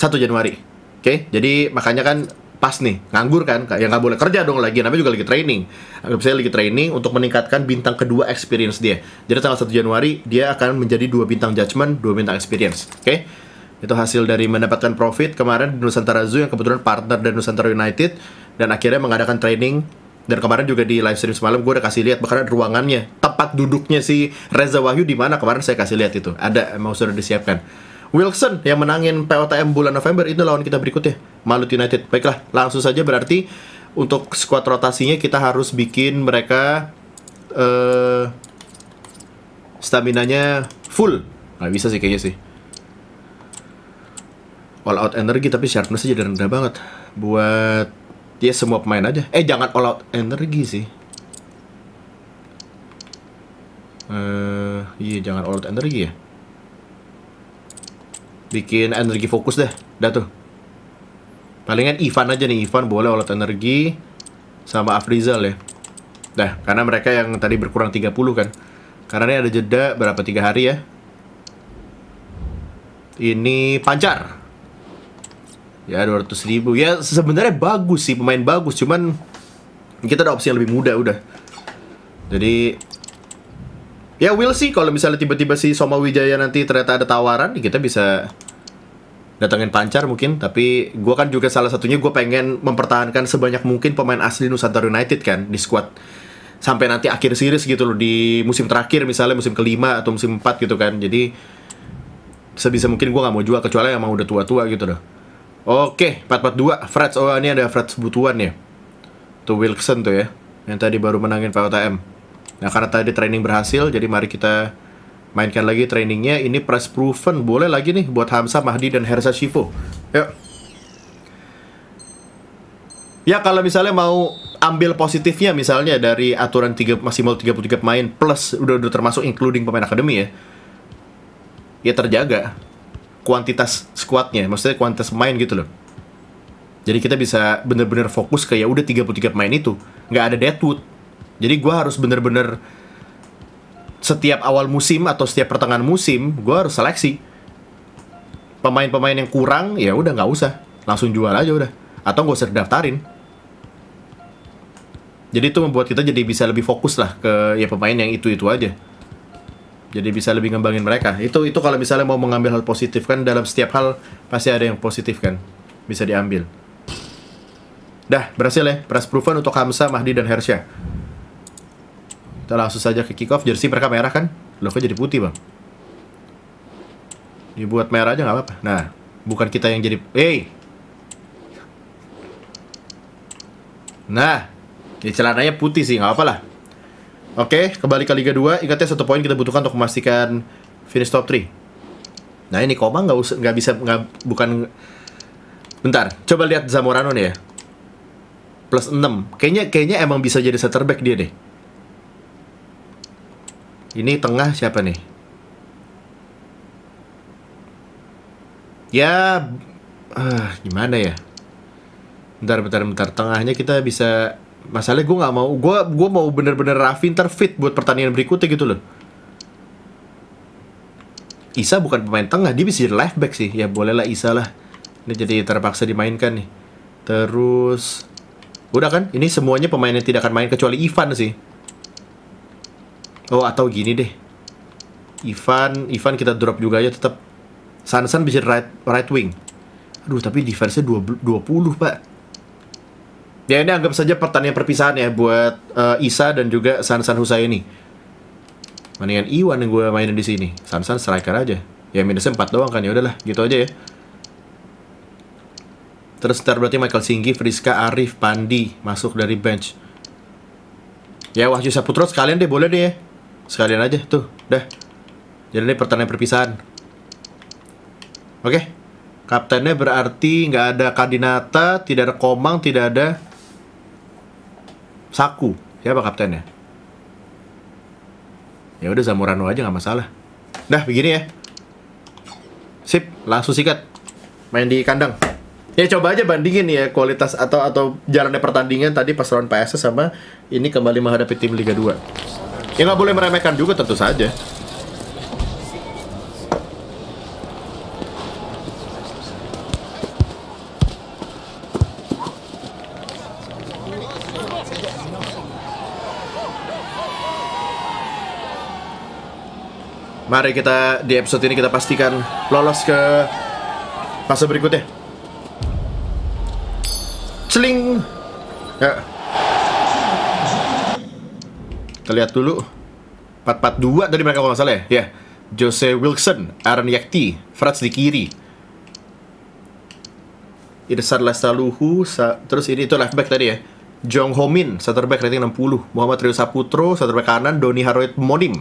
1 Januari. Oke, jadi makanya kan pas nih, nganggur kan, ya nggak boleh kerja dong lagi, namanya juga lagi training. Anggap saya lagi training untuk meningkatkan bintang kedua experience dia. Jadi tanggal 1 Januari dia akan menjadi 2 bintang judgment, 2 bintang experience. Oke. Itu hasil dari mendapatkan profit kemarin di Nusantara Zoo yang kebetulan partner dari Nusantara United. Dan akhirnya mengadakan training. Dan kemarin juga di live stream semalam gue udah kasih lihat bahkan ruangannya, tempat duduknya si Reza Wahyu di mana, kemarin saya kasih lihat itu. Ada, emang sudah disiapkan. Wilson yang menangin POTM bulan November itu lawan kita berikutnya, Malut United. Baiklah, langsung saja berarti untuk skuad rotasinya kita harus bikin mereka staminanya full. Nggak bisa sih kayaknya sih. All out energi tapi sharpness jadi rendah banget. Buat dia semua pemain aja. Jangan all out energi sih. Iya jangan all out energi ya. Bikin energi fokus deh. Dah tuh. Palingan Ivan aja nih. Ivan boleh all out energi sama Afrizal ya. Dah, karena mereka yang tadi berkurang 30 kan. Karena ini ada jeda berapa 3 hari ya. Ini pancar. Ya 200.000. Ya sebenarnya bagus sih, pemain bagus, cuman kita ada opsi yang lebih muda udah. Jadi ya will sih kalau misalnya tiba-tiba si Soma Wijaya nanti ternyata ada tawaran, kita bisa datangin pancar mungkin. Tapi gue kan juga salah satunya gue pengen mempertahankan sebanyak mungkin pemain asli Nusantara United kan di squad sampai nanti akhir series gitu loh, di musim terakhir misalnya musim ke-5 atau musim 4 gitu kan. Jadi sebisa mungkin gue nggak mau jual kecuali emang udah tua-tua gitu loh. Oke, 442 Freds. Oh, ini ada Freds Butuan ya. Tuh Wilson tuh ya, yang tadi baru menangin POTM. Nah, karena tadi training berhasil, jadi mari kita mainkan lagi trainingnya. Ini press proven. Boleh lagi nih buat Hamzah, Mahdi, dan Hersa Shivo. Yuk. Ya, kalau misalnya mau ambil positifnya, misalnya dari aturan maksimal 33 pemain, plus udah termasuk including pemain akademi ya. Ya, terjaga kuantitas squadnya, maksudnya kuantitas pemain gitu loh. Jadi kita bisa bener-bener fokus kayak udah 33 pemain itu, nggak ada deadwood. Jadi gue harus bener-bener setiap awal musim atau setiap pertengahan musim gue harus seleksi pemain-pemain yang kurang. Ya udah nggak usah, langsung jual aja udah, atau nggak usah daftarin. Jadi itu membuat kita jadi bisa lebih fokus lah ke ya pemain yang itu-itu aja. Jadi bisa lebih ngembangin mereka. Itu kalau misalnya mau mengambil hal positif kan, dalam setiap hal pasti ada yang positif kan, bisa diambil. Dah, berhasil ya. Press proven untuk Hamzah, Mahdi, dan Hersyah. Kita langsung saja ke kick off. Jersey mereka merah kan? Loh kok jadi putih bang? Dibuat merah aja gak apa-apa. Nah, bukan kita yang jadi... Hey! Nah, ya celananya putih sih, gak apa-apa lah. Oke, kembali ke Liga 2. Ingat ya, 1 poin kita butuhkan untuk memastikan finish top 3. Nah, ini Komang nggak bisa, bukan... Bentar, coba lihat Zamorano nih ya. Plus 6. Kayaknya emang bisa jadi center back dia deh. Ini tengah siapa nih? Ya... gimana ya? Bentar. Tengahnya kita bisa... Masalahnya gue gak mau, gue mau bener-bener Raffi ntar fit buat pertandingan berikutnya gitu loh. Isa bukan pemain tengah, dia bisa jadi left back sih. Ya bolehlah Isa lah. Ini jadi terpaksa dimainkan nih. Terus udah kan, ini semuanya pemain yang tidak akan main kecuali Ivan sih. Oh atau gini deh, Ivan kita drop juga ya tetap. Sansan bisa right wing. Aduh tapi defense-nya 20 pak. Ya ini anggap saja pertandingan perpisahan ya buat Isa dan juga Sansan Husaini. Mendingan Iwan yang gue mainin di sini. Sansan striker aja. Ya minusnya 4 doang kan, ya udahlah gitu aja ya. Terus ntar berarti Michael Singgi, Friska, Arif, Pandi masuk dari bench. Ya Wahyu Saputro sekalian deh, boleh deh ya. Sekalian aja tuh, dah. Jadi ini pertandingan perpisahan. Oke. Kaptennya berarti nggak ada Kadinata, tidak ada Komang, tidak ada Saku. Siapa kaptennya? Ya udah Zamorano aja nggak masalah. Dah begini ya. Sip, langsung sikat. Main di kandang. Ya coba aja bandingin ya kualitas atau jalannya pertandingan tadi pas lawan PSS sama ini kembali menghadapi tim Liga 2. Ya nggak boleh meremehkan juga tentu saja. Mari kita di episode ini kita pastikan lolos ke fase berikutnya. Seling. Ya. Kita lihat dulu 4-4-2 dari mereka kalau nggak salah ya. Ya. Jose Wilson, Aaron Yakti, Frats di kiri, Irsan Lesaluhu. Terus ini itu left back tadi ya. Jong Homin, center back rating 60, Muhammad Ridwan Saputro, center back kanan, Doni Haroet Monim,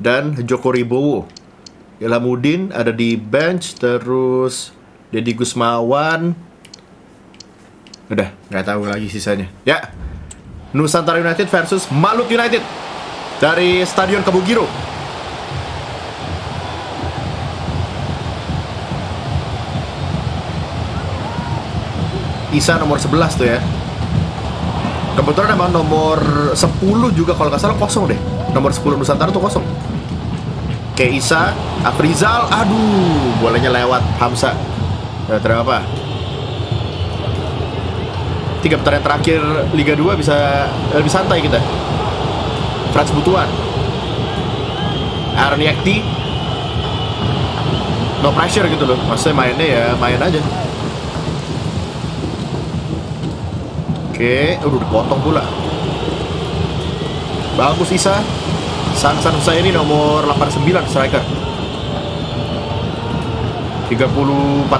dan Joko Ribowo. Ilhamuddin ada di bench. Terus Deddy Gusmawan. Udah, nggak tahu lagi sisanya. Ya, Nusantara United versus Malut United dari Stadion Kebugiro. Isa nomor 11 tuh ya. Kebetulan emang nomor 10 juga kalau nggak salah kosong deh. Nomor 10 Nusantara tuh kosong. Kayak Isa, Afrizal, aduh, bolanya lewat Hamzah. Ya, ternyata apa? 3 pertandingan terakhir Liga 2 bisa lebih santai kita. Frans Butuan, Aaron Yakti, no pressure gitu loh. Maksudnya mainnya ya main aja. Oke, udah dipotong pula. Bagus Isa. Sansan Husaini nomor 89 striker. 34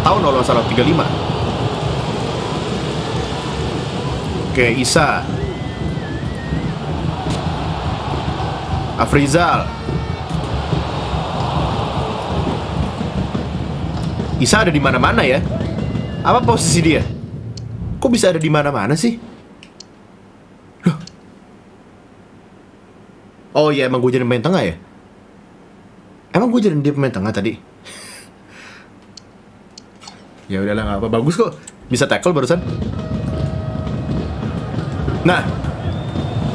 tahun kalau salah, 35. Oke, Isa, Afrizal. Isa ada di mana-mana ya? Apa posisi dia? Kok bisa ada di mana-mana sih? Loh. Oh iya, emang gue jadi pemain tengah ya? Emang gue jadi dia pemain tengah tadi? Ya udahlah, nggak apa, bagus kok. Bisa tackle barusan. Nah,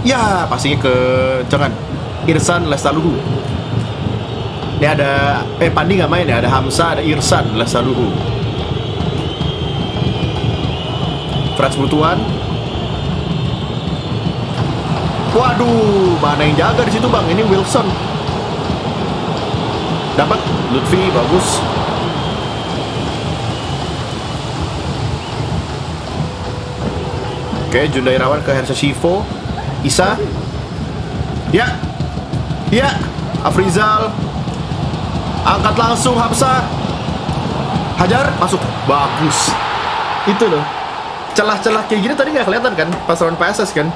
ya pastinya ke jangan Irsan Lesaluhu. Ini ada Pandi nggak main ya, ada Hamzah, ada Irsan Lesaluhu. Frans Butuan. Waduh, mana yang jaga di situ bang? Ini Wilson. Dapat Lutfi, bagus. Oke, Junda Irawan ke Hersa Shivo. Isa. Ya. Ya, Afrizal. Angkat langsung Hamzah. Hajar, masuk. Bagus. Itu loh. Celah-celah kayak gini tadi nggak kelihatan kan pas lawan PSS kan.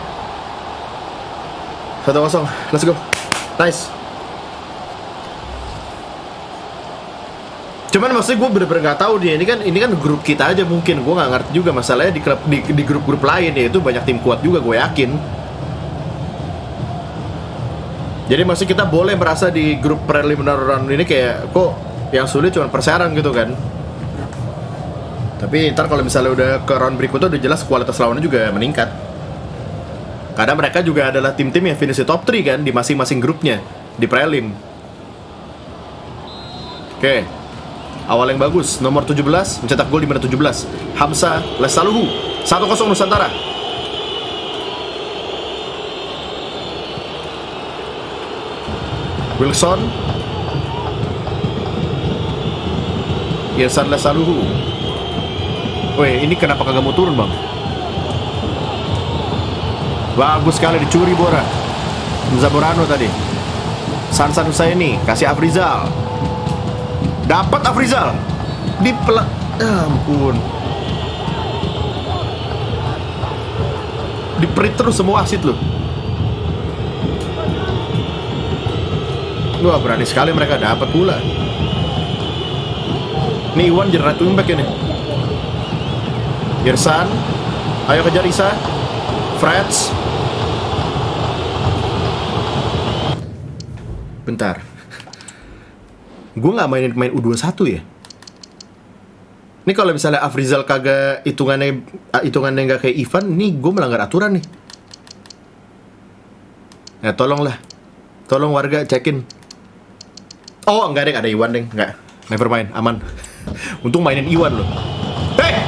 1-0. Let's go. Nice. Cuman maksudnya gue bener-bener nggak tahu dia ini kan grup kita aja mungkin gue nggak ngerti juga masalahnya di klub di grup-grup lain ya itu banyak tim kuat juga gue yakin. Jadi maksudnya kita boleh merasa di grup preliminary round ini kayak kok yang sulit cuma perserang gitu kan. Tapi ntar kalau misalnya udah ke round berikutnya udah jelas kualitas lawannya juga meningkat. Karena mereka juga adalah tim-tim yang finish di top 3 kan di masing-masing grupnya di prelim. Oke. Awal yang bagus, nomor 17, mencetak gol di menit 17. Hamzah Lesaluhu, 1-0 Nusantara. Wilson. Irsan Lesaluhu. Weh, ini kenapa kagak mau turun bang? Bagus sekali, dicuri Bora. Zamorano tadi. Sansan Husaini, kasih Afrizal. Dapat Afrizal. Di ampun. diperit terus semua wasit loh. Wah, berani sekali mereka, dapat pula. Nih Iwan jerat wingback ini. Irsan, ayo kejar Isa. Freds. Bentar. Gue nggak main U21 ya. Ini kalau misalnya Afrizal kagak hitungannya nggak kayak Ivan, nih gue melanggar aturan nih. Nah, tolonglah. Tolong warga cekin. Oh, enggak deh, ada Iwan deh, enggak. Never mind, aman. Untung mainin Iwan loh. Hei!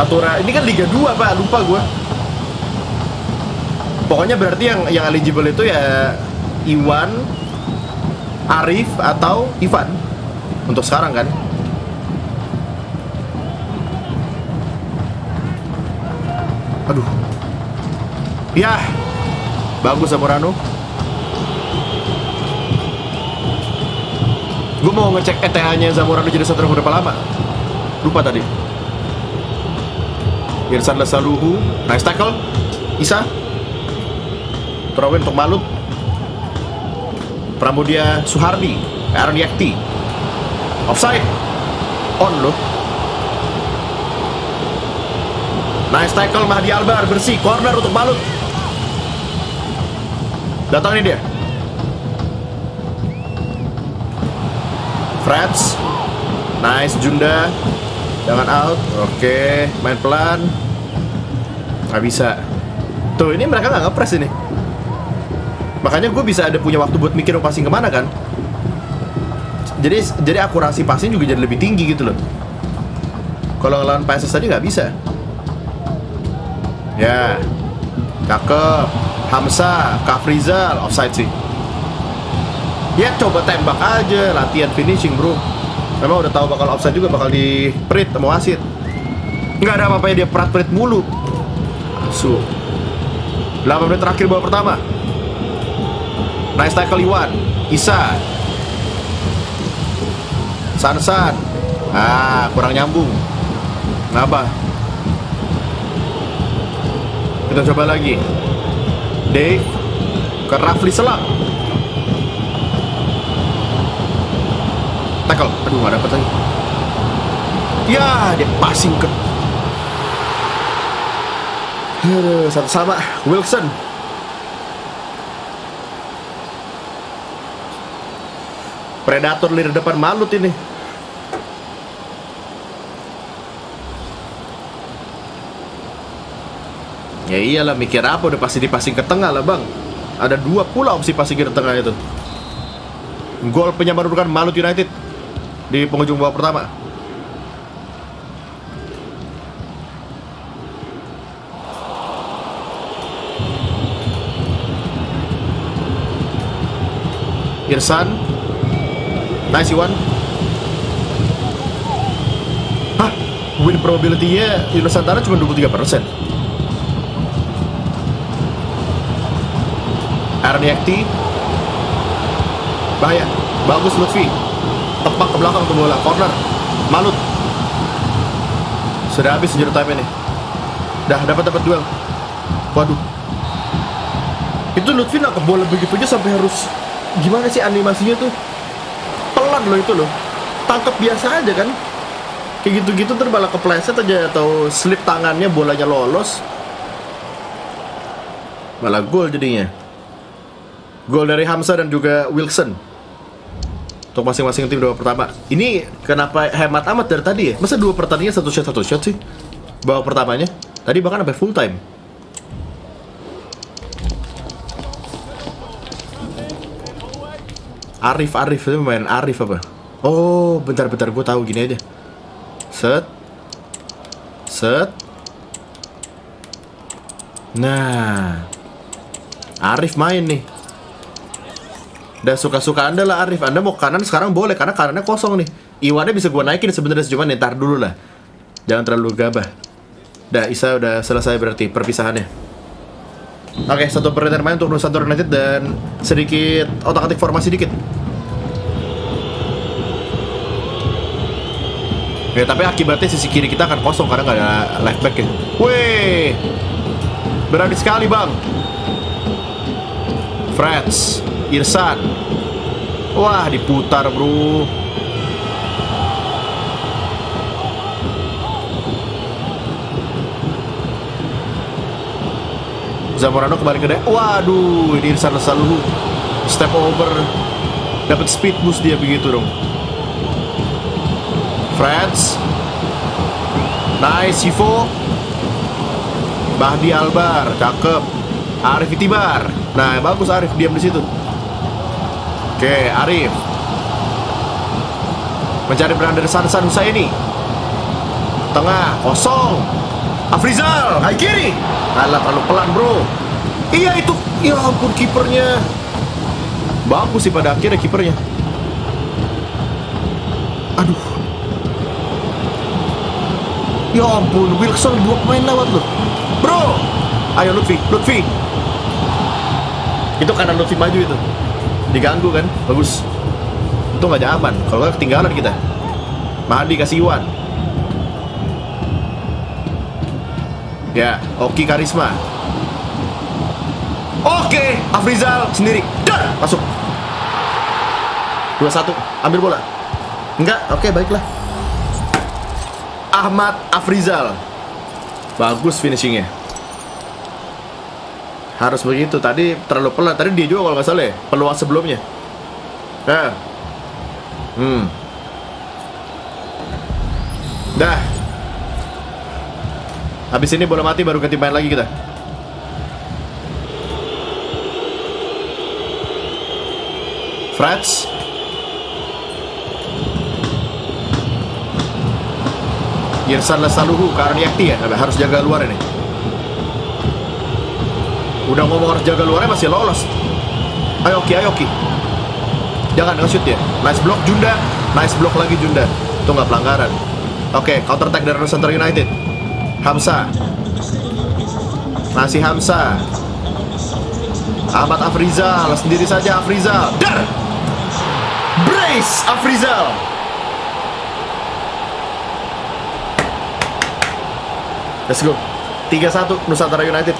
Aturan, ini kan Liga 2, Pak, lupa gue. Pokoknya berarti yang eligible itu ya Iwan, Arif, atau Ivan. Untuk sekarang kan. Aduh. Yah. Bagus Zamorano. Gue mau ngecek ETH-nya Zamorano jadi center berapa lama? Lupa tadi. Wilson Lesaluhu, nice tackle. Isa. Terawin untuk Malut. Pramudia Suhardi, Aaron Yakti. Offside. On loh. Nice tackle Mahdi Albar, bersih corner untuk Malut. Datang nih dia. Freds, nice Junda, jangan out, oke, main pelan, nggak bisa. Tuh ini mereka nggak ngepres ini, makanya gue bisa ada punya waktu buat mikir passing kemana kan. Jadi akurasi passing juga jadi lebih tinggi gitu loh. Kalau lawan PSS tadi nggak bisa. Ya, cakep, Hamzah, Afrizal, offside sih. Ya coba tembak aja, latihan finishing bro. Memang udah tahu bakal offside juga, bakal di perit sama wasit. Nggak ada apa-apanya dia perat-perit mulu. So 8 menit terakhir bola pertama. Nice tackle Iwan, Isa, Sansan. Ah, kurang nyambung. Kenapa? Kita coba lagi. Dave ke Rafli Selang. Tackle, aduh nggak dapet lagi. Ya, dia passing ke satu sama Wilson. Predator lini depan Malut ini. Ya iyalah, mikir apa, udah pasti dipasing ke tengah lah bang. Ada dua pula opsi passing ke tengah itu. Gol penyambar bukan Malut United di penghujung babak pertama. Irsan, nice Iwan. Hah, win probability-nya di Nusantara cuma 23%. Arniakti, bahaya, bagus Lutfi, tepak ke belakang untuk bola corner Malut. Sudah habis juru time ini. Dah dapat duel. Waduh, itu Lutfi nangkep bola begitu aja sampai harus gimana sih animasinya tuh? Pelan loh itu loh. Tangkap biasa aja kan? Kayak gitu-gitu terbalik kepleset aja atau slip tangannya, bolanya lolos. Malah gol jadinya. Gol dari Hamzah dan juga Wilson untuk masing-masing tim dua pertama. Ini kenapa hemat amat dari tadi ya? Masa dua pertandingan satu shot sih? Babak pertamanya tadi bahkan sampai full time. Arif itu main Arif apa? Oh bentar gue tahu, gini aja. Set. Nah, Arif main nih. Dan suka-suka Anda lah Arif, Anda mau kanan sekarang boleh, karena kanannya kosong nih. Iwannya bisa gue naikin sebenarnya, cuman ntar dulu lah, jangan terlalu gabah. Dah, Isa udah selesai berarti perpisahannya. Oke, satu pertandingan main untuk Nusantara United dan sedikit otak-atik formasi dikit. Ya, tapi akibatnya sisi kiri kita akan kosong karena nggak ada left back ya. Wih, Berani sekali, Bang. Freds, Irsan. Wah, diputar, bro. Zamorano kembali ke deck. Waduh, ini Irsan Lesaluhu. Step over. Dapat speed boost dia begitu dong. Freds. Nice, Sivo. Mahdi Albar, cakep. Arif itibar. Nah, bagus Arif, diam di situ. Oke, Arif. Mencari peran dari Sansan Husaini. Tengah, kosong. Afrizal, kaki kiri. Alah, terlalu pelan, bro. Iya, itu. Ya ampun, kipernya. Bagus sih pada akhirnya kipernya. Aduh. Ya ampun, Wilson dua pemain lewat loh. Bro. Ayo Lutfi, Lutfi. Itu kanan Lutfi maju itu. Diganggu kan, bagus. Itu nggak nyaman, kalau nggak ketinggalan kita. Mahdi kasih Iwan. Ya, Hokky Karisma. Oke, Afrizal sendiri. Dar, masuk. 2-1, ambil bola. Enggak, oke baiklah. Ahmad Afrizal. Bagus finishingnya. Harus begitu, tadi terlalu pelan. Tadi dia juga kalau nggak salah ya, peluang sebelumnya. Nah. Dah. Habis ini bola mati baru ganti main lagi kita. Freds. Irsan Lesaluhu, Karniakti ya. Harus jaga luar ini. Udah ngomong harus jaga luarnya masih lolos. Ayo Oki, ayo Oki. Jangan nge-shoot ya. Nice block Junda. Nice block lagi Junda. Itu nggak pelanggaran. Oke, counter attack dari Nusantara United. Hamzah. Masih Hamzah. Ahmad Afrizal. Sendiri saja Afrizal. Dar! Brace Afrizal. Let's go. 3-1 Nusantara United.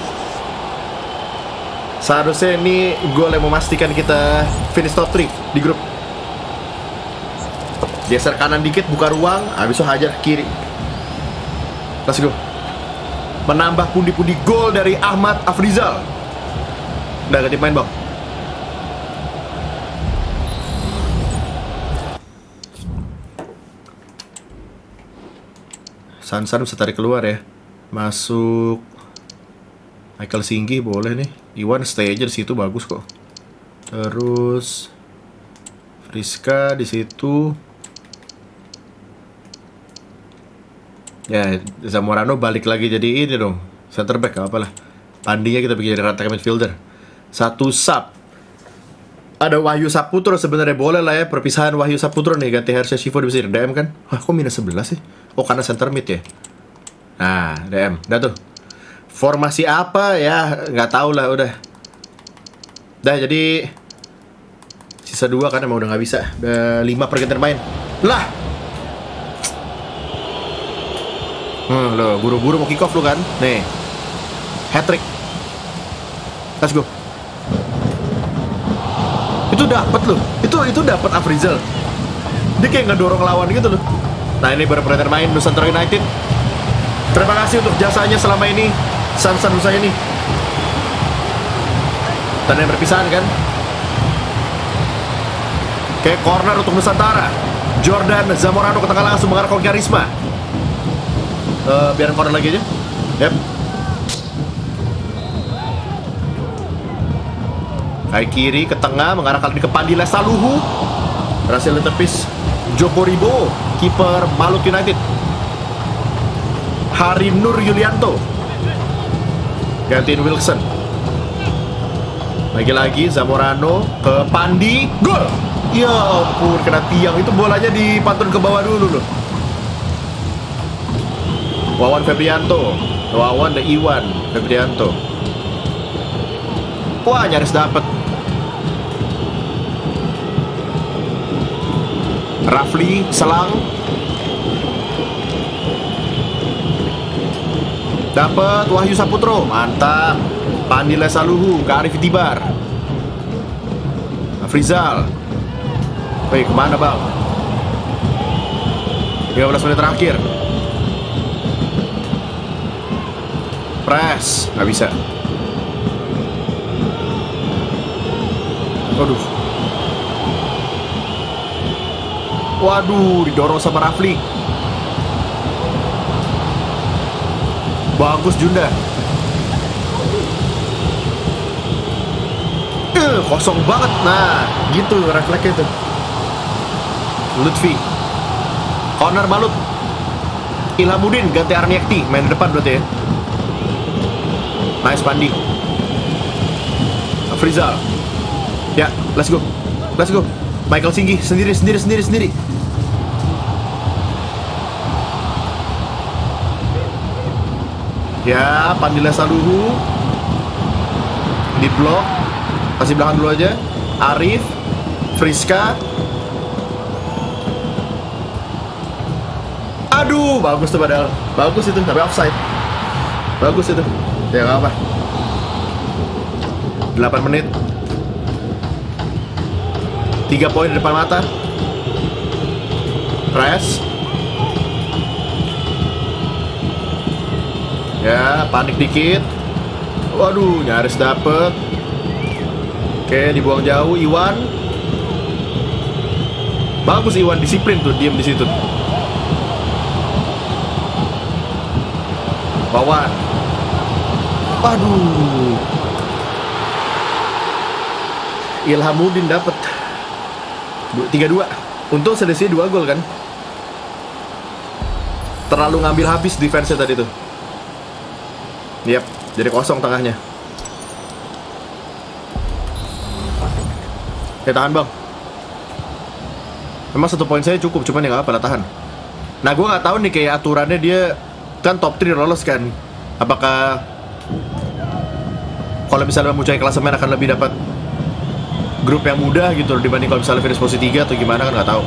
Seharusnya ini gol yang memastikan kita finish top 3 di grup. Geser kanan dikit, buka ruang. Habis itu hajar kiri. Let's go. Menambah pundi-pundi gol dari Ahmad Afrizal. Udah ganti main, Bang. Sansan bisa tarik keluar ya. Masuk Michael Singgi boleh nih. Iwan stay aja di situ, bagus kok. Terus Friska di situ. Ya, Zamorano balik lagi jadi ini dong. Center back apalah. Pandinya kita bikin jadi attacking midfielder. Satu sub. Ada Wahyu Saputro sebenarnya boleh lah ya. Perpisahan Wahyu Saputro nih, ganti Hersyah Shivo di sini. DM kan? Wah, kok minus 11 sih? Oh, karena center mid ya. Nah, DM. Udah tuh. Formasi apa ya? Nggak tahu lah udah. Dah jadi sisa 2 kan emang udah nggak bisa. Udah 5 pergantian main. Lah. Loh, buru-buru mau kick off lu kan? Nih. Hat trick. Let's go. Itu dapat loh, itu dapat Afrizal. Dia kayak ngedorong lawan gitu loh. Nah, ini baru pertandingan main Nusantara United. Terima kasih untuk jasanya selama ini Sansan Husaini. Tanda perpisahan kan. Oke, corner untuk Nusantara. Jordan Zamorano ke tengah langsung mengarah ke Karisma. Biar corner lagi aja. Yep. Kaki kiri ke tengah, mengarahkan ke Pandi Lesaluhu. Berhasil ditepis Joko Ribo, kiper Malut United. Hari Nur Yulianto. Gantiin Wilson. Lagi-lagi Zamorano ke Pandi. Gol! Ya ampun, kena tiang. Itu bolanya dipantun ke bawah dulu loh. Wawan Febrianto. Wawan dan Iwan Febrianto. Wah, nyaris dapet. Rafli, selang. Dapat Wahyu Saputro, mantap. Pandi Lesaluhu ke Arif Tibar. Afrizal. Wih, kemana bang? 15 menit terakhir. Press, nggak bisa. Aduh. Waduh, didorong sama Rafli. Bagus Junda. Kosong banget. Nah, gitu refleksnya itu. Lutfi. Corner Malut. Ilhamuddin ganti Arniakti, main di depan berarti ya. Nice Pandi. Afrizal. Ya, let's go. Let's go. Michael Singgi sendiri. Ya, Pandi Lesaluhu di blok, kasih belakang dulu aja. Arif, Friska. Aduh, bagus tuh padahal. Bagus itu, tapi offside. Bagus itu. Ya nggak apa. 8 menit. 3 poin di depan mata. Press. Ya, panik dikit. Waduh, nyaris dapet. Oke, dibuang jauh Iwan. Bagus Iwan, disiplin tuh, diam di situ. Bawaan. Waduh. Ilhamuddin dapet 3-2. Untung selisih 2 gol kan. Terlalu ngambil habis defense-nya tadi tuh. Yap, jadi kosong tengahnya. Ya tahan bang. Memang 1 poin saya cukup, cuman ya nggak apa-apa, tahan. Nah, gue nggak tahu nih kayak aturannya dia kan top 3 lolos kan. Apakah kalau misalnya mau cari klasemen akan lebih dapat grup yang mudah gitu dibanding kalau misalnya finish posisi 3 atau gimana kan nggak tahu.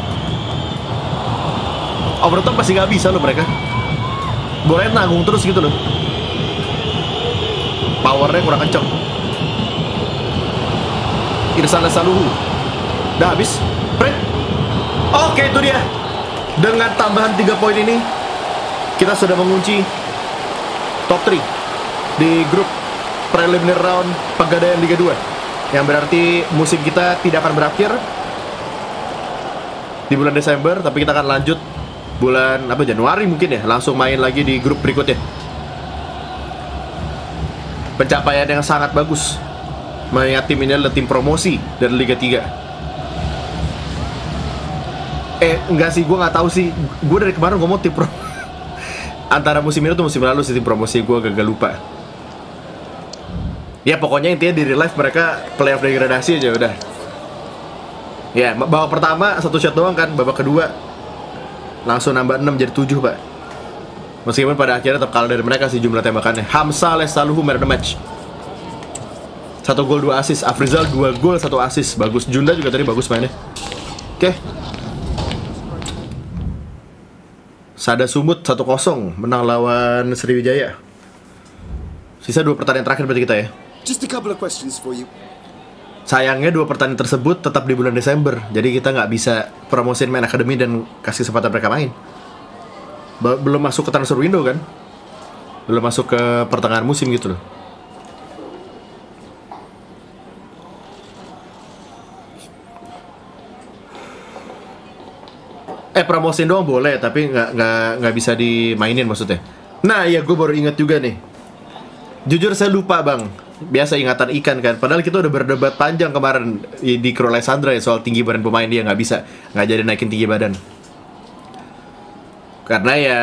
Overtop pasti nggak bisa loh mereka. Boleh nanggung terus gitu loh. Powernya kurang kenceng. Irsan Lesaluhu. Udah habis. Print. Oke, itu dia. Dengan tambahan 3 poin ini, kita sudah mengunci top 3 di grup preliminary round Pegadaian Liga 2. Yang berarti musim kita tidak akan berakhir di bulan Desember, tapi kita akan lanjut bulan Januari mungkin ya, langsung main lagi di grup berikutnya. Pencapaian yang sangat bagus, mengingat tim ini adalah tim promosi dari Liga 3. Enggak sih, gue nggak tahu sih. Gue dari kemarin ngomong tim pro. Antara musim ini tuh musim lalu sih tim promosi, gue agak lupa. Ya pokoknya intinya di real life mereka playoff degradasi aja udah. Ya babak pertama 1 shot doang kan, babak kedua langsung nambah 6 jadi 7 pak. Meskipun pada akhirnya tetap kalah dari mereka sih jumlah tembakannya. Hamzah Lesaluhu man of the match. 1 gol 2 assist. Afrizal 2 gol 1 assist. Bagus. Junda juga tadi bagus mainnya. Oke. Sada Sumut 1-0 menang lawan Sriwijaya. Sisa 2 pertandingan terakhir berarti kita ya. Sayangnya 2 pertandingan tersebut tetap di bulan Desember. Jadi kita nggak bisa promosiin main akademi dan kasih kesempatan mereka main. Belum masuk ke transfer window kan? Belum masuk ke pertengahan musim gitu loh. Promosiin doang boleh, tapi nggak bisa dimainin maksudnya. Nah ya, gue baru ingat juga nih. Jujur saya lupa bang. Biasa ingatan ikan kan. Padahal kita udah berdebat panjang kemarin di Kro Alessandra ya, soal tinggi badan pemain dia nggak bisa, nggak jadi naikin tinggi badan. Karena ya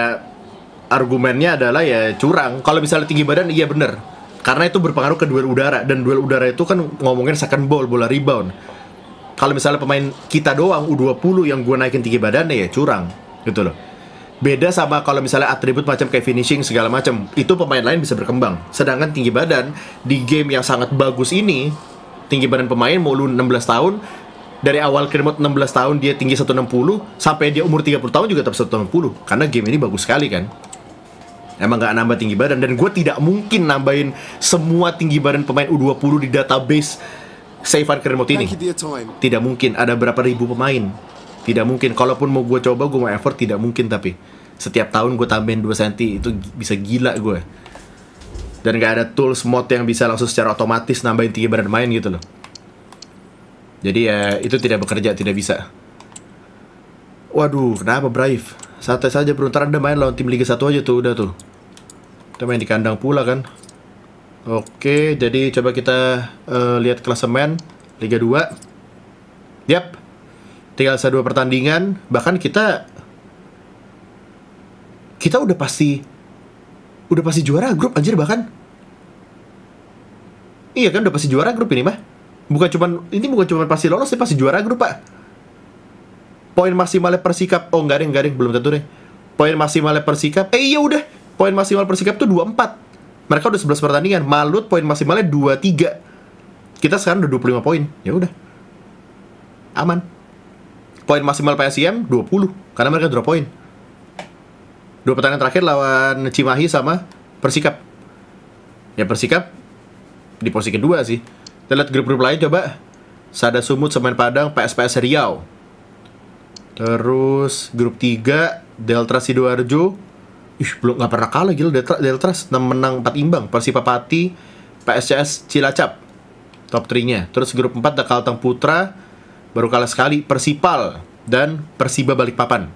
argumennya adalah ya curang. Kalau misalnya tinggi badan iya bener, karena itu berpengaruh ke duel udara. Dan duel udara itu kan ngomongin second ball, bola rebound. Kalau misalnya pemain kita doang U20 yang gue naikin tinggi badannya ya curang gitu loh. Beda sama kalau misalnya atribut macam kayak finishing segala macam, itu pemain lain bisa berkembang. Sedangkan tinggi badan di game yang sangat bagus ini, tinggi badan pemain mau lu 16 tahun dari awal Kermot 16 tahun dia tinggi 160 sampai dia umur 30 tahun juga tetap 160 karena game ini bagus sekali kan. emang nggak nambah tinggi badan, dan gue tidak mungkin nambahin semua tinggi badan pemain U20 di database Seifan Kerinmut ini. Tidak mungkin, ada berapa ribu pemain. Tidak mungkin, kalaupun mau gue coba, gue mau effort, tidak mungkin. Tapi setiap tahun gue tambahin 2 cm, itu bisa gila gue. Dan gak ada tools mod yang bisa langsung secara otomatis nambahin tinggi badan main gitu loh. Jadi ya itu tidak bekerja, tidak bisa. Waduh, kenapa Braif? Santai saja bro, ntar anda main lawan tim Liga 1 aja tuh, udah tuh. Kita main di kandang pula kan. Oke, jadi coba kita lihat klasemen Liga 2. Yap, tinggal sisa 2 pertandingan. Bahkan kita udah pasti, udah pasti juara grup, anjir bahkan. Iya kan, udah pasti juara grup ini mah. Bukan cuman pasti lolos, pasti juara grup, Pak. Poin maksimalnya Persikap. Oh, enggak deh, belum tentu deh. Poin maksimalnya Persikap. Eh, iya udah. Poin maksimal Persikap tuh 24. Mereka udah 11 pertandingan. Malut poin maksimalnya 23. Kita sekarang udah 25 poin. Ya udah. Aman. Poin maksimal PSIM 20 karena mereka drop poin. 2 pertandingan terakhir lawan Cimahi sama Persikap. Ya Persikap di posisi kedua sih. Kita lihat grup-grup lain coba. Sada Sumut, Semen Padang, PSPS Riau. Terus grup 3 Deltras Sidoarjo. Ih, belum, nggak pernah kalah gila Deltras, 6 menang 4 imbang. Persipapati, PSCS Cilacap. Top 3-nya. Terus grup 4 ada Kalteng Putra, baru kalah sekali Persipal dan Persiba Balikpapan.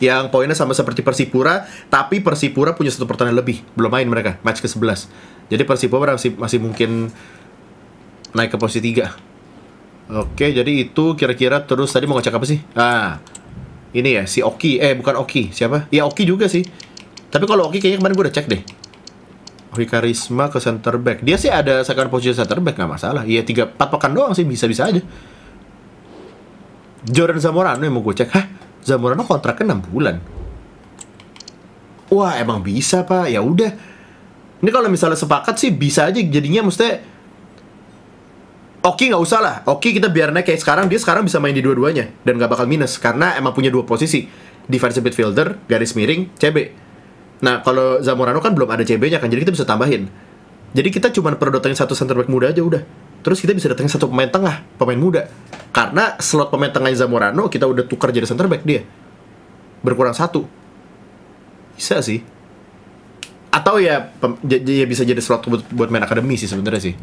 Yang poinnya sama seperti Persipura, tapi Persipura punya 1 pertandingan lebih. Belum main mereka, match ke-11. Jadi Persipura masih mungkin naik ke posisi 3. Oke, jadi itu kira-kira. Terus tadi mau ngecek apa sih? Ah, ini ya, si Oki. Eh, bukan Oki, siapa? Ya, Oki juga sih. Tapi kalau Oki kayaknya kemarin gue udah cek deh. Oki Karisma ke center back. Dia sih ada second position center back, gak masalah. Iya, 3-4 pekan doang sih, bisa-bisa aja. Jordan Zamorano yang mau gue cek. Hah? Zamorano kontraknya 6 bulan. Wah, emang bisa, Pak. Ya udah. Ini kalau misalnya sepakat sih bisa aja jadinya, mesti Oki nggak usah lah. Oki kita biar naik kayak sekarang, dia sekarang bisa main di dua-duanya dan nggak bakal minus karena emang punya 2 posisi. Defensive midfielder, garis miring, CB. Nah, kalau Zamorano kan belum ada CB-nya kan, jadi kita bisa tambahin. Jadi kita cuma perlu datangin 1 center back muda aja udah. Terus kita bisa datangin 1 pemain tengah, pemain muda. Karena slot pemain tengahnya Zamorano kita udah tukar jadi center back dia. Berkurang 1. Bisa sih. Atau ya, ya bisa jadi slot buat main akademi sih sebenarnya sih.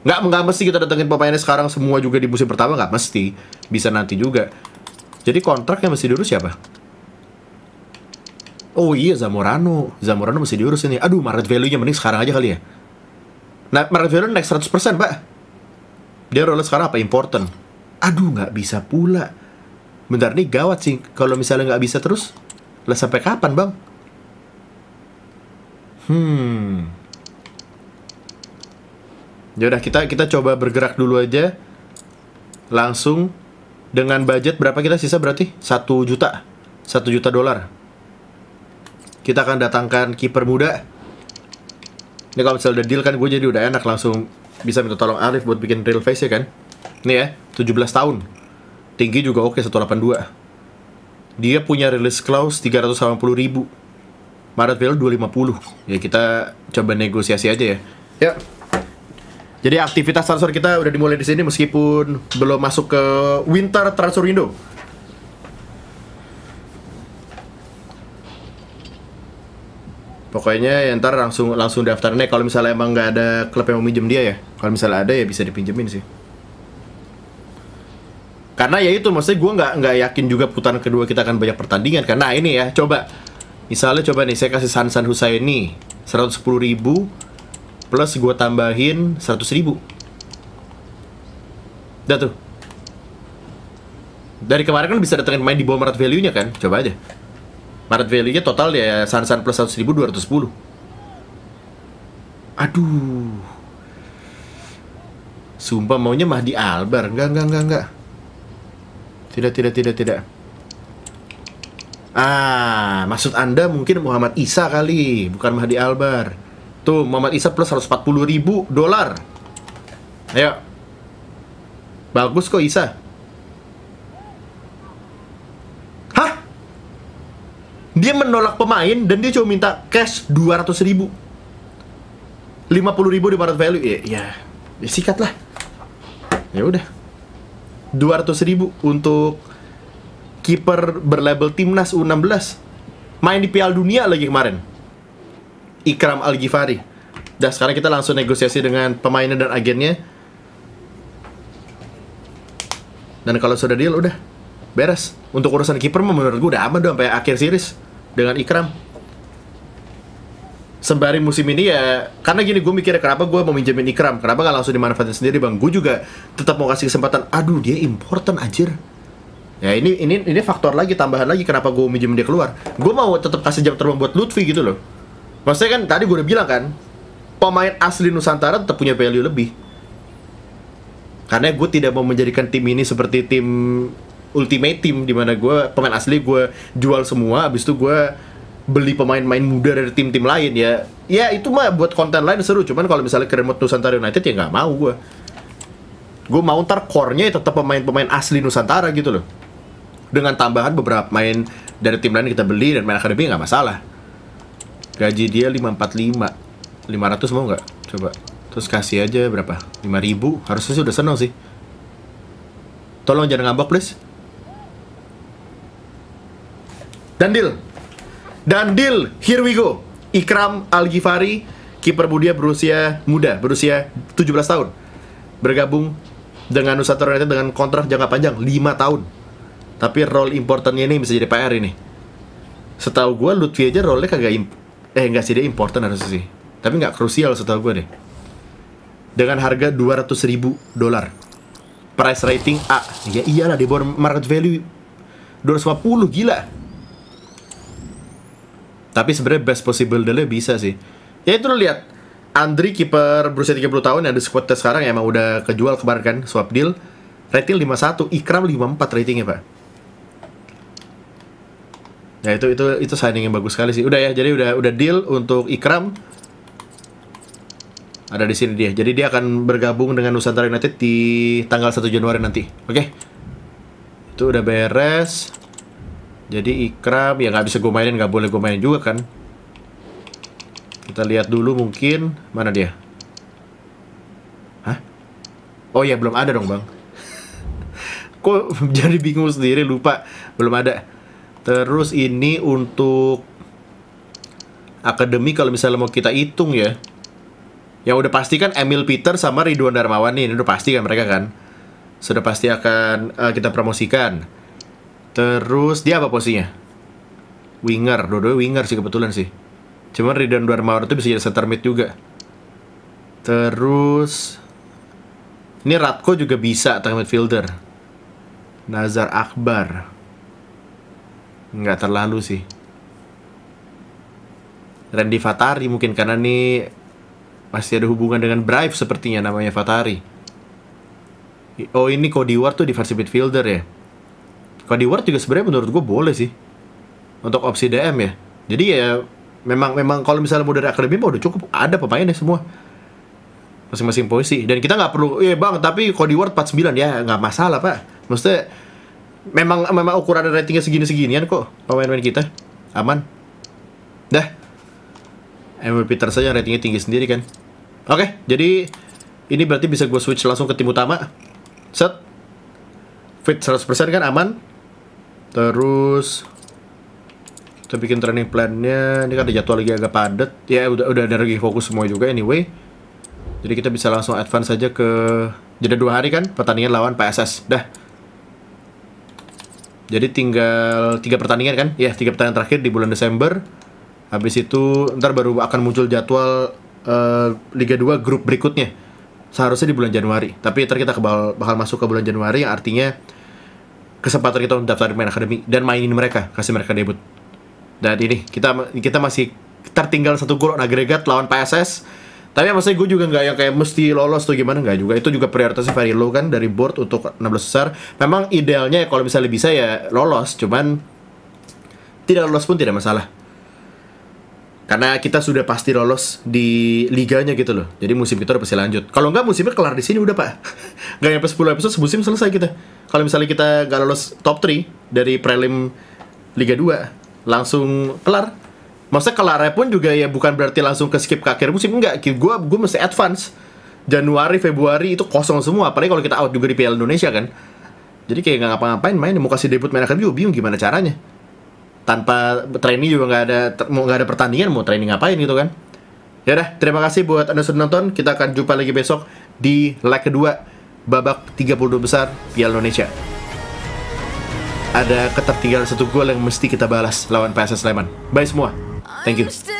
Nggak mesti kita datengin pemainnya sekarang semua juga di musim pertama, nggak mesti. Bisa nanti juga. Jadi kontrak yang mesti diurus siapa? Oh iya, Zamorano. Zamorano mesti diurus ini. Aduh, market value-nya mending sekarang aja kali ya. Nah, market value naik 100%, Pak. Dia role sekarang apa? Important. Aduh, nggak bisa pula. Bentar, nih gawat sih. Kalau misalnya nggak bisa terus, lah sampai kapan, Bang? Yaudah, kita coba bergerak dulu aja. Langsung. Dengan budget berapa kita sisa berarti? 1 juta. $1 juta. Kita akan datangkan kiper muda. Ini kalau misalnya udah deal kan, gue jadi udah enak langsung bisa minta tolong Arif buat bikin real face ya kan. Ini ya, 17 tahun. Tinggi juga oke, 182. Dia punya release clause 380.000. Maret value 250. Ya kita coba negosiasi aja ya. Yuk. Jadi aktivitas transfer kita udah dimulai di sini meskipun belum masuk ke winter transfer window. Pokoknya ya ntar langsung daftar nih kalau misalnya emang nggak ada klub yang mau minjem dia ya. Kalau misalnya ada ya bisa dipinjemin sih. Karena ya itu maksudnya gue nggak yakin juga putaran kedua kita akan banyak pertandingan. Karena ini ya coba misalnya coba nih saya kasih Sansan Husaini 110.000. Plus gue tambahin 100.000. Udah tuh. Dari kemarin kan bisa datengin main di bawah market value-nya kan. Coba aja market value-nya total ya Sansan plus 100.000, 210. Aduh, sumpah maunya Mahdi Albar. Enggak. Tidak. Ah, maksud anda mungkin Muhammad Isa kali, bukan Mahdi Albar. Tuh, Muhammad Isa plus 140.000 dolar. Ayo. Bagus kok Isa. Hah? Dia menolak pemain dan dia cuma minta cash 200.000, 50.000 di market value. Ya sikat lah. Ya udah, 200.000 untuk kiper berlabel timnas U16, main di Piala Dunia lagi kemarin, Ikram Al-Ghivari. Dan sekarang kita langsung negosiasi dengan pemainnya dan agennya. Dan kalau sudah deal, udah beres. Untuk urusan kiper menurut gue udah aman dong sampai akhir series dengan Ikram. Sembari musim ini ya, karena gini gue mikirnya, kenapa gue mau minjemin Ikram, kenapa gak langsung dimanfaatin sendiri bang? Gue juga tetap mau kasih kesempatan. Aduh, dia important anjir. Ya ini faktor lagi, tambahan lagi kenapa gue minjemin dia keluar. Gue mau tetap kasih jam terbang buat Lutfi gitu loh. Maksudnya kan tadi gue udah bilang kan, pemain asli Nusantara tetap punya value lebih. Karena gue tidak mau menjadikan tim ini seperti tim ultimate team, dimana gue pemain asli gue jual semua, abis itu gue beli pemain-pemain muda dari tim-tim lain. Ya itu mah buat konten lain seru, cuman kalau misalnya ke remote Nusantara United ya nggak mau gue. Gue mau ntar core-nya ya tetap pemain-pemain asli Nusantara gitu loh, dengan tambahan beberapa main dari tim lain kita beli dan main akademi nggak masalah. Gaji dia 545, 500 mau nggak? Coba terus kasih aja berapa? 5.000, harusnya sih udah seneng sih. Tolong jangan ngambek please. Dan deal, here we go. Ikram Al-Ghivari, kiper Budia berusia 17 tahun. Bergabung dengan Nusantara United dengan kontrak jangka panjang 5 tahun. Tapi role importantnya ini bisa jadi PR ini. Setahu gue Lutfi aja role-nya kagak enggak sih, dia important harusnya sih. Tapi nggak krusial setahu gue deh. Dengan harga $200.000. Price rating A. Ya iyalah, di bawah market value 250, gila. Tapi sebenarnya best possible deal bisa sih. Ya itu lo lihat, Andri kiper berusia 30 tahun yang ada squad sekarang ya, emang udah kejual kemarin kan swap deal. Rating 51, Ikram 54 ratingnya pak. Nah itu signing yang bagus sekali sih. Udah ya, jadi udah deal untuk Ikram. Ada di sini dia. Jadi dia akan bergabung dengan Nusantara United di tanggal 1 Januari nanti. Oke. Itu udah beres. Jadi Ikram, ya nggak bisa gue mainin, nggak boleh gue mainin juga kan. Kita lihat dulu mungkin, mana dia? Hah? Oh ya, belum ada dong bang. Kok jadi bingung sendiri, lupa. Belum ada. Terus ini untuk akademi kalau misalnya mau kita hitung ya, yang udah pasti kan Emil Peter sama Ridwan Darmawan nih, ini udah pasti kan mereka kan. Sudah pasti akan kita promosikan. Terus dia apa posisinya? Winger, dua-dua winger sih kebetulan sih. Cuman Ridwan Darmawan itu bisa jadi center mid juga. Terus ini Ratko juga bisa tengah midfielder. Nazar Akbar nggak terlalu sih. Randy Fatari mungkin, karena ini masih ada hubungan dengan Braif sepertinya namanya Fatari. Oh ini Cody Ward tuh defensive midfielder ya. Cody Ward juga sebenarnya menurut gue boleh sih untuk opsi DM ya. Jadi ya memang kalau misalnya mau dari akademi mah udah cukup ada pemainnya semua masing-masing posisi. Dan kita nggak perlu bang tapi Cody Ward 49 ya nggak masalah pak. Maksudnya memang ukuran ratingnya segini-seginian kok pemain-pemain kita aman. Dah MVP tersaja ratingnya tinggi sendiri kan. Oke, jadi ini berarti bisa gue switch langsung ke tim utama. Set fit 100% kan aman. Terus kita bikin training plan-nya. Ini kan ada jadwal lagi agak padat. Ya udah ada lagi fokus semua juga anyway. Jadi kita bisa langsung advance saja ke jeda 2 hari kan, pertandingan lawan PSS. Dah. Jadi tinggal 3 pertandingan kan. Ya 3 pertandingan terakhir di bulan Desember. Habis itu ntar baru akan muncul jadwal Liga 2 grup berikutnya. Seharusnya di bulan Januari. Tapi ntar kita bakal masuk ke bulan Januari, yang artinya kesempatan kita untuk daftar main akademi dan mainin mereka, kasih mereka debut. Dan ini kita masih tertinggal 1 gol agregat lawan PSS. Tapi maksudnya gue juga nggak yang kayak mesti lolos tuh gimana, nggak juga. Itu juga prioritasnya very low kan dari board untuk 16 besar. Memang idealnya kalau misalnya bisa ya lolos, cuman tidak lolos pun tidak masalah. Karena kita sudah pasti lolos di liganya gitu loh. Jadi musim kita udah pasti lanjut. Kalau nggak musimnya kelar di sini udah pak. Nggak nyampe 10 episode semusim selesai kita. Kalau misalnya kita nggak lolos top 3 dari prelim Liga 2, langsung kelar. Maksudnya kelarnya pun juga ya bukan berarti langsung ke skip ke akhir musim, enggak. Gue mesti advance. Januari, Februari itu kosong semua, apalagi kalau kita out juga di Piala Indonesia kan. Jadi kayak nggak ngapa-ngapain, main mau kasih debut main akademi juga bingung gimana caranya. Tanpa training juga nggak ada pertandingan, mau training ngapain gitu kan. Ya udah, terima kasih buat Anda sudah nonton. Kita akan jumpa lagi besok di leg kedua babak 32 besar Piala Indonesia. Ada ketertinggalan 1 gol yang mesti kita balas lawan PSS Sleman. Bye semua. Thank you.